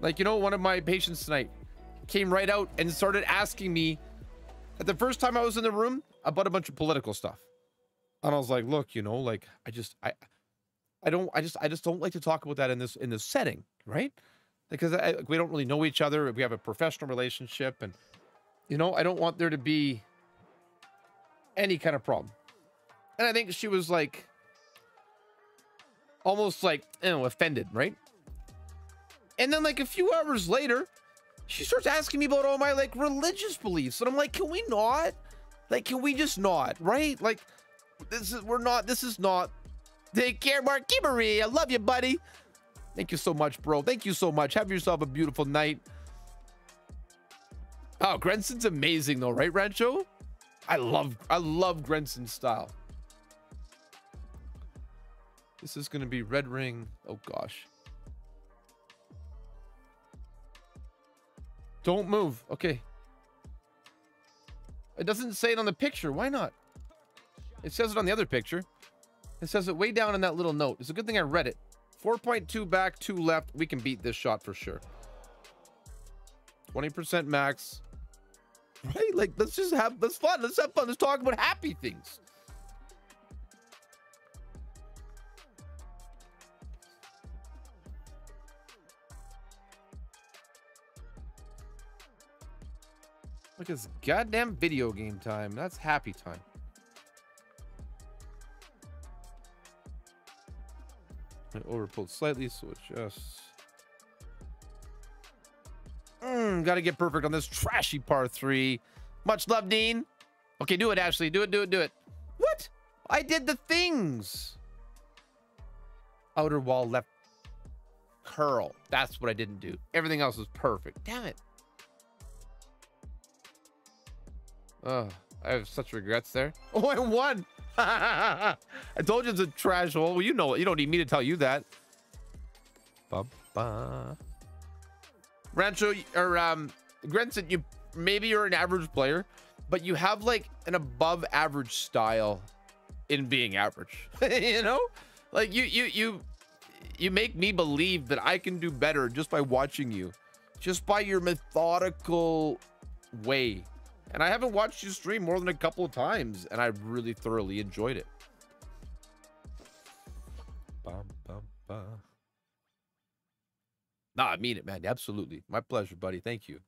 like, you know, one of my patients tonight came right out and started asking me at the first time I was in the room about a bunch of political stuff. And I was like, look, you know, like I just don't like to talk about that in this setting, right? Because we don't really know each other. We have a professional relationship, and you know, I don't want there to be any kind of problem. And I think she was like almost like, you know, offended, right? And then like a few hours later, she starts asking me about all my like religious beliefs, and I'm like, can we not? Like, can we just not, right? Like, this is not. Take care, Marky Marie. I love you, buddy. Thank you so much, bro. Thank you so much. Have yourself a beautiful night. Oh, Grenson's amazing though, right, Rancho? I love Grenson's style. This is gonna be Red Ring. Oh gosh. Don't move. Okay. It doesn't say it on the picture. Why not? It says it on the other picture. It says it way down in that little note. It's a good thing I read it. 4.2 back, 2 left. We can beat this shot for sure. 20% max. Right? Like, let's have fun. Let's have fun. Let's talk about happy things. Look, it's goddamn video game time. That's happy time. I overpulled slightly, so adjust. Gotta get perfect on this trashy par 3. Much love, Dean. Okay, do it, Ashley. Do it. What? I did the things. Outer wall left curl. That's what I didn't do. Everything else was perfect. Damn it. Oh, I have such regrets there. Oh, I won. I told you it's a trash hole. Well, you know it. You don't need me to tell you that. Ba-ba. Rancho, or Grenson, maybe you're an average player, but you have like an above average style in being average. You know, like you make me believe that I can do better just by watching you, just by your methodical way. And I haven't watched you stream more than a couple of times, and I really thoroughly enjoyed it. Nah, I mean it, man. Absolutely. My pleasure, buddy. Thank you.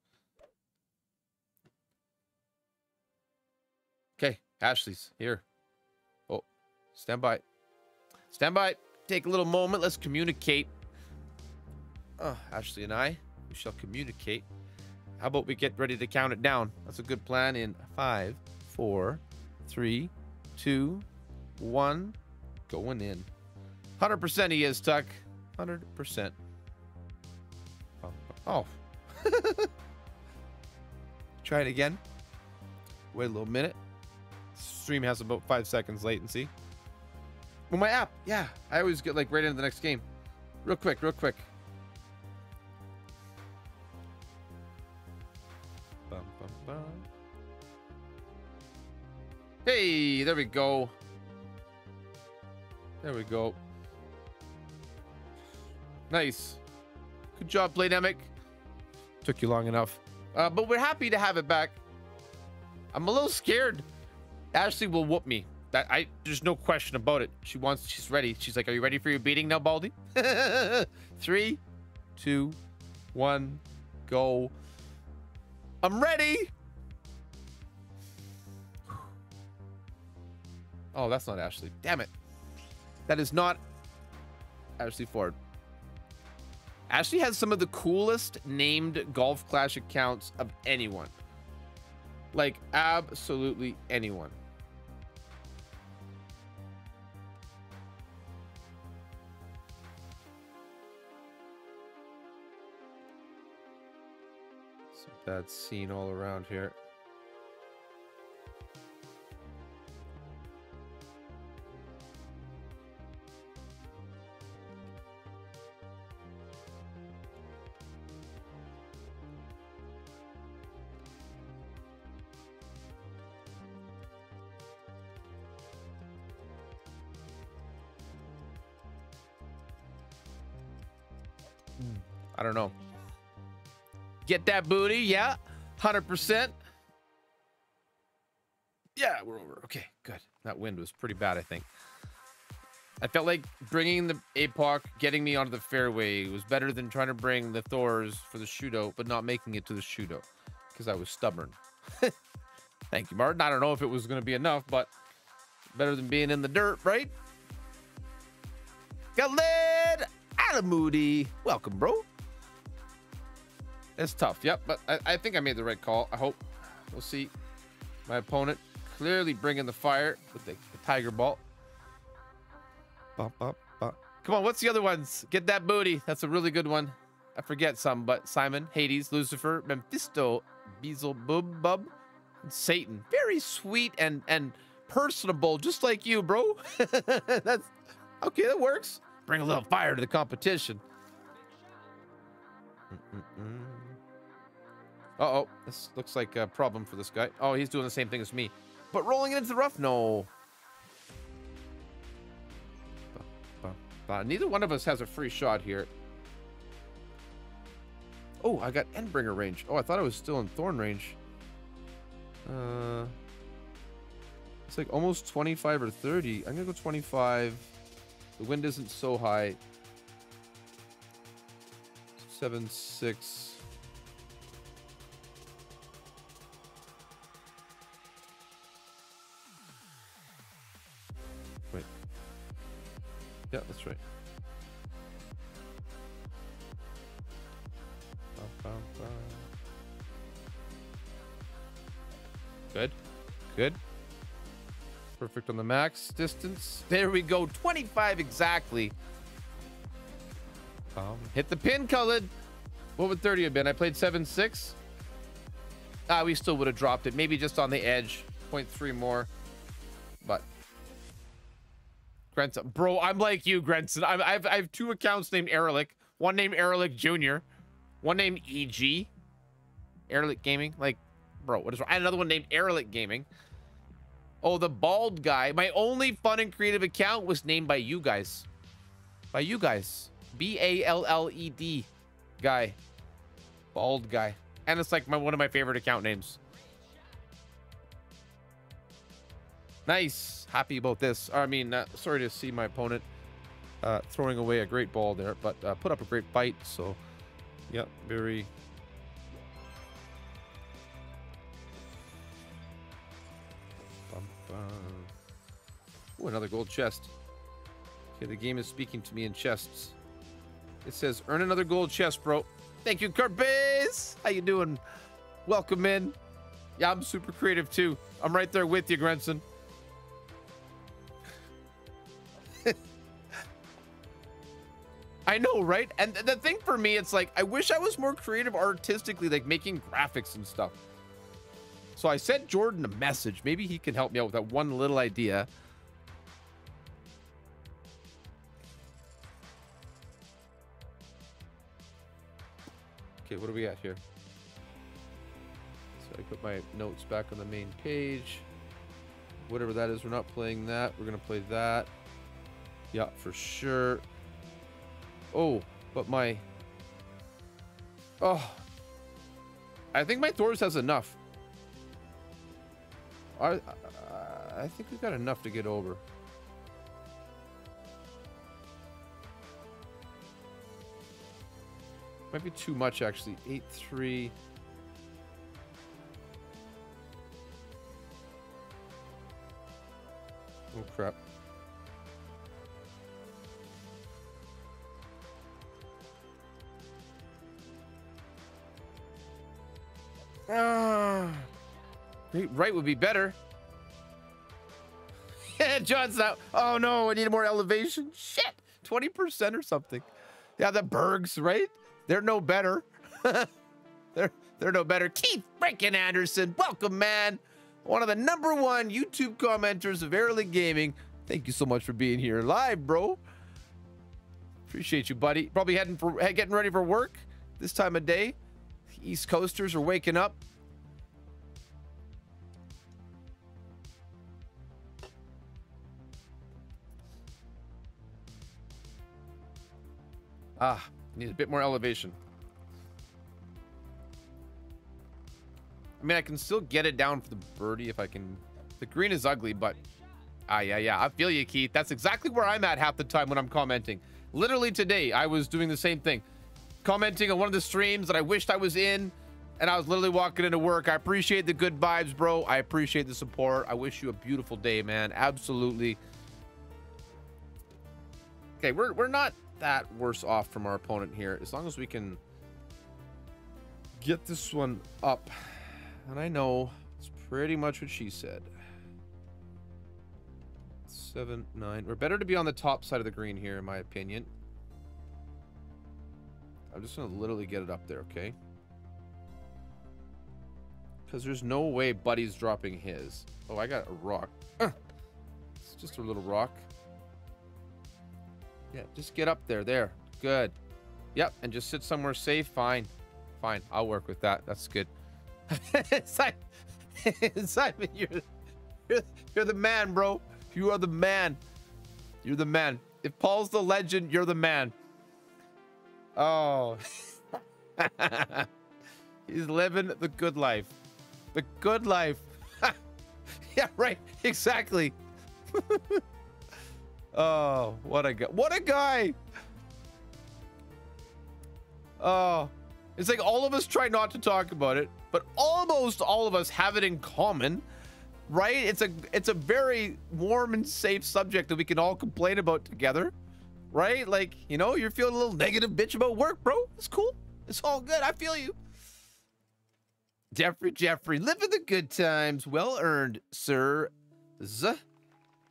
Okay, Ashley's here. Oh, stand by. Stand by. Take a little moment. Let's communicate. Ashley and I, we shall communicate. How about we get ready to count it down? That's a good plan. In 5, 4, 3, 2, 1. Going in. 100% he is, Tuck. 100%. Oh. Try it again. Wait a little minute. Stream has about 5 seconds latency. Oh, my app. Yeah. I always get like right into the next game. Real quick. Hey, there we go. Nice. Good job, Playdemic. Took you long enough. But we're happy to have it back. I'm a little scared. Ashley will whoop me. There's no question about it. She's ready. She's like, are you ready for your beating now, Baldy? 3, 2, 1, go. I'm ready. Oh, that's not Ashley. Damn it. That is not Ashley Ford. Ashley has some of the coolest named Golf Clash accounts of anyone. Like, absolutely anyone. So that's seen all around here. I don't know. Get that booty. Yeah. 100%. Yeah, we're over. Okay, good. That wind was pretty bad, I think. I felt like bringing the APOC, getting me onto the fairway was better than trying to bring the Thors for the shootout, but not making it to the shootout because I was stubborn. Thank you, Martin. I don't know if it was going to be enough, but better than being in the dirt, right? Got lid out of Moody. Welcome, bro. It's tough, yep, but I think I made the right call. I hope. We'll see. My opponent clearly bringing the fire with the tiger ball. Bump, bump, bump. Come on, what's the other ones? Get that booty. That's a really good one. I forget some, but Simon, Hades, Lucifer, Mephisto, Beelzebub, and Satan. Very sweet and personable, just like you, bro. That's okay, that works. Bring a little fire to the competition. Uh-oh, this looks like a problem for this guy. Oh, he's doing the same thing as me. But rolling it into the rough? No. Neither one of us has a free shot here. Oh, I got Endbringer range. Oh, I thought I was still in Thorn range. It's like almost 25 or 30. I'm going to go 25. The wind isn't so high. 7, 6... Yeah, that's right. Good. Good. Perfect on the max distance. There we go. 25 exactly. Hit the pin, Cullen. What would 30 have been? I played 7-6. Ah, we still would have dropped it. Maybe just on the edge. 0.3 more. But... Grenson. Bro, I'm like you, Grenson. I have two accounts named Erlich. One named Erlich Jr. One named EG. Erlich Gaming. Like, bro, what is wrong? I had another one named Erlich Gaming. Oh, the bald guy. My only fun and creative account was named by you guys. By you guys. B-A-L-L-E-D guy. Bald guy. And it's like one of my favorite account names. Nice. Happy about this. I mean, sorry to see my opponent throwing away a great ball there, but put up a great bite. So, yeah, very... Ooh, another gold chest. Okay, the game is speaking to me in chests. It says, earn another gold chest, bro. Thank you, Carpes. How you doing? Welcome in. Yeah, I'm super creative, too. I'm right there with you, Grenson. I know, right? And the thing for me, it's like, I wish I was more creative artistically, like making graphics and stuff. So I sent Jordan a message. Maybe he can help me out with that one little idea. Okay, what do we got here? So I put my notes back on the main page. Whatever that is, we're not playing that. We're going to play that. Yeah, for sure. Oh, but my... Oh. I think my Thors has enough. I think we've got enough to get over. Might be too much, actually. 8-3... Oh, crap. Right would be better. John's out. Oh no, I need more elevation. Shit, 20% or something. Yeah, the Bergs, right? They're no better. They're no better. Keith Brecken Anderson, welcome, man. One of the #1 YouTube commenters of Early Gaming. Thank you so much for being here live, bro. Appreciate you, buddy. Probably heading for getting ready for work this time of day. The East Coasters are waking up. Ah, need a bit more elevation. I mean, I can still get it down for the birdie if I can. The green is ugly, but... Ah, yeah, yeah. I feel you, Keith. That's exactly where I'm at half the time when I'm commenting. Literally today, I was doing the same thing. Commenting on one of the streams that I wished I was in, and I was literally walking into work. I appreciate the good vibes, bro. I appreciate the support. I wish you a beautiful day, man. Absolutely. Okay, we're not... that worse off from our opponent here, as long as we can get this one up. And I know it's pretty much what she said. 7, 9. We're better to be on the top side of the green here, in my opinion. I'm just gonna literally get it up there, okay? Because there's no way Buddy's dropping his. Oh, I got a rock. It's just a little rock. Yeah, just get up there. There. Good. Yep, and just sit somewhere safe. Fine. Fine. I'll work with that. That's good. Simon, you're the man, bro. You are the man. You're the man. If Paul's the legend, you're the man. Oh. He's living the good life. The good life. Yeah, right. Exactly. Oh, what a guy. What a guy. Oh, it's like all of us try not to talk about it, but almost all of us have it in common, right? It's a very warm and safe subject that we can all complain about together, right? Like, you know, you're feeling a little negative bitch about work, bro. It's cool. It's all good. I feel you. Jeffrey, living the good times. Well earned, sir.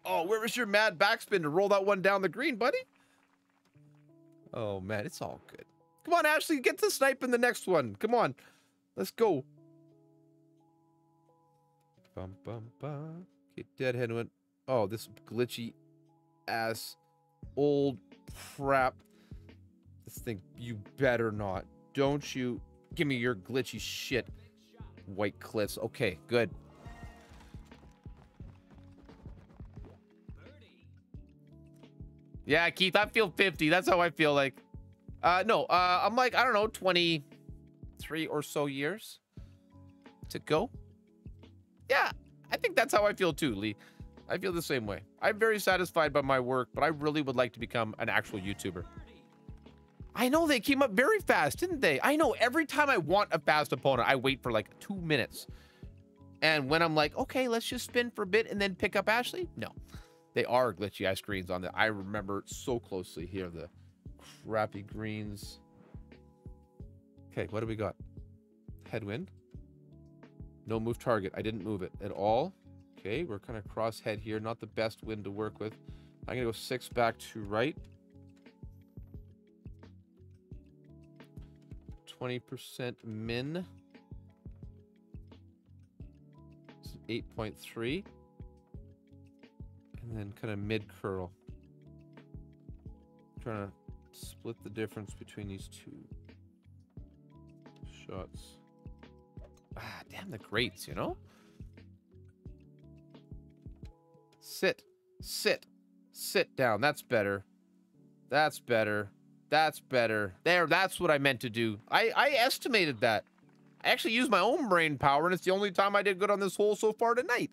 Oh, where was your mad backspin to roll that one down the green, buddy? Oh, man, it's all good. Come on, Ashley, get to snipe in the next one. Come on. Let's go. Bum, bum, bum. Okay, deadhead went. Oh, this glitchy ass old crap. This thing, you better not. Don't you give me your glitchy shit. White cliffs. Okay, good. Yeah, Keith, I feel 50. That's how I feel like. I'm like, I don't know, 23 or so years to go. Yeah, I think that's how I feel too, Lee. I feel the same way. I'm very satisfied by my work, but I really would like to become an actual YouTuber. I know they came up very fast, didn't they? I know every time I want a fast opponent, I wait for like 2 minutes. And when I'm like, okay, let's just spin for a bit and then pick up Ashley. No. They are glitchy ice greens on that. I remember so closely here, the crappy greens. Okay, what do we got? Headwind. No move target. I didn't move it at all. Okay, we're kind of crosshead here. Not the best wind to work with. I'm going to go 6 back to right. 20% min. It's 8.3. And then kind of mid curl. Trying to split the difference between these two shots. Ah, damn the greats, you know? Sit down. That's better. That's better. That's better. There, that's what I meant to do. I estimated that. I actually used my own brain power, and it's the only time I did good on this hole so far tonight.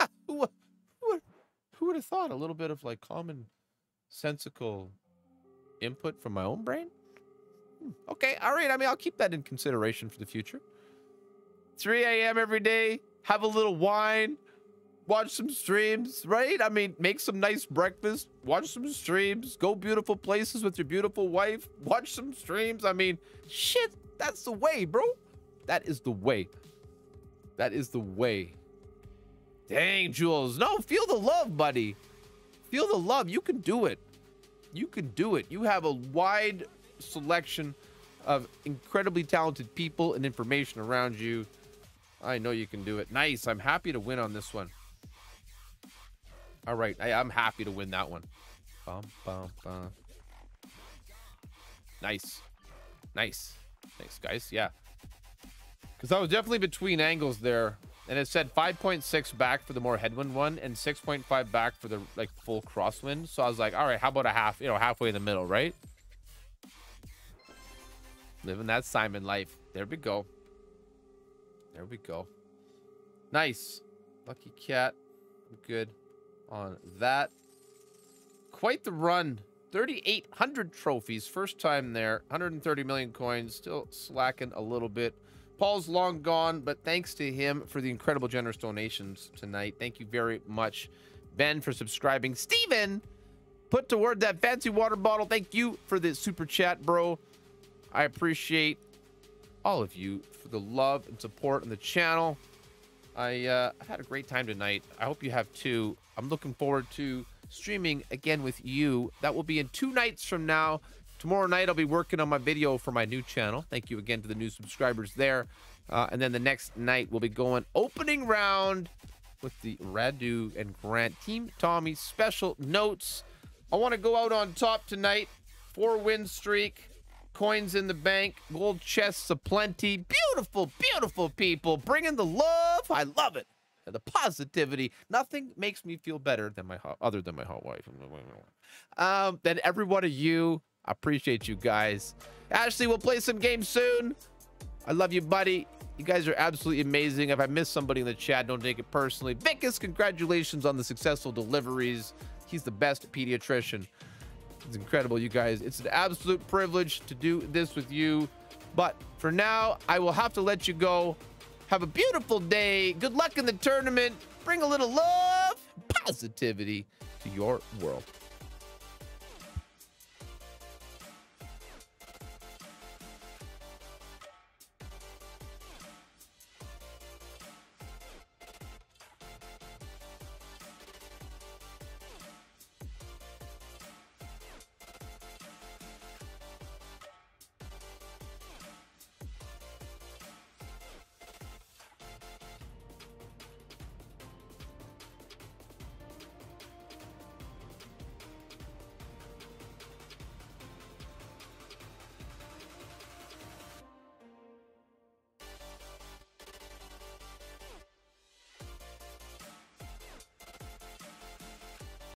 Ha! Who would have thought a little bit of like common sensical input from my own brain? Okay, all right. I mean, I'll keep that in consideration for the future. 3 a.m. every day. Have a little wine. watch some streams, right? I mean, make some nice breakfast, watch some streams, go beautiful places with your beautiful wife, watch some streams. I mean, shit, that's the way, bro. That is the way. That is the way. Dang, Jules. No, feel the love, buddy. Feel the love. You can do it. You can do it. You have a wide selection of incredibly talented people and information around you. I know you can do it. Nice. I'm happy to win on this one. All right. I'm happy to win that one. Bum, bum, bum. Nice. Nice. Nice, guys. Yeah. Because I was definitely between angles there. And it said 5.6 back for the more headwind one and 6.5 back for the like full crosswind. So I was like, all right, how about a half, you know, halfway in the middle, right? Living that Simon life. There we go. There we go. Nice. Lucky cat. I'm good on that. Quite the run. 3,800 trophies. First time there. 130 million coins. Still slacking a little bit. Paul's long gone, but thanks to him for the incredible generous donations tonight. Thank you very much, Ben, for subscribing. Steven, put toward that fancy water bottle. Thank you for the super chat, bro. I appreciate all of you for the love and support on the channel. I had a great time tonight. I hope you have too. I'm looking forward to streaming again with you. That will be in 2 nights from now. Tomorrow night, I'll be working on my video for my new channel. Thank you again to the new subscribers there. And then the next night, we'll be going opening round with the Radu and Grant Team Tommy special notes. I want to go out on top tonight. 4-win streak. Coins in the bank. Gold chests aplenty. Beautiful, beautiful people. Bringing the love. I love it. And the positivity. Nothing makes me feel better than my hot wife. Than every one of you. I appreciate you guys. Ashley, we'll play some games soon. I love you, buddy. You guys are absolutely amazing. If I miss somebody in the chat, don't take it personally. Vicus, congratulations on the successful deliveries. He's the best pediatrician. It's incredible, you guys. It's an absolute privilege to do this with you. But for now, I will have to let you go. Have a beautiful day. Good luck in the tournament. Bring a little love, positivity to your world.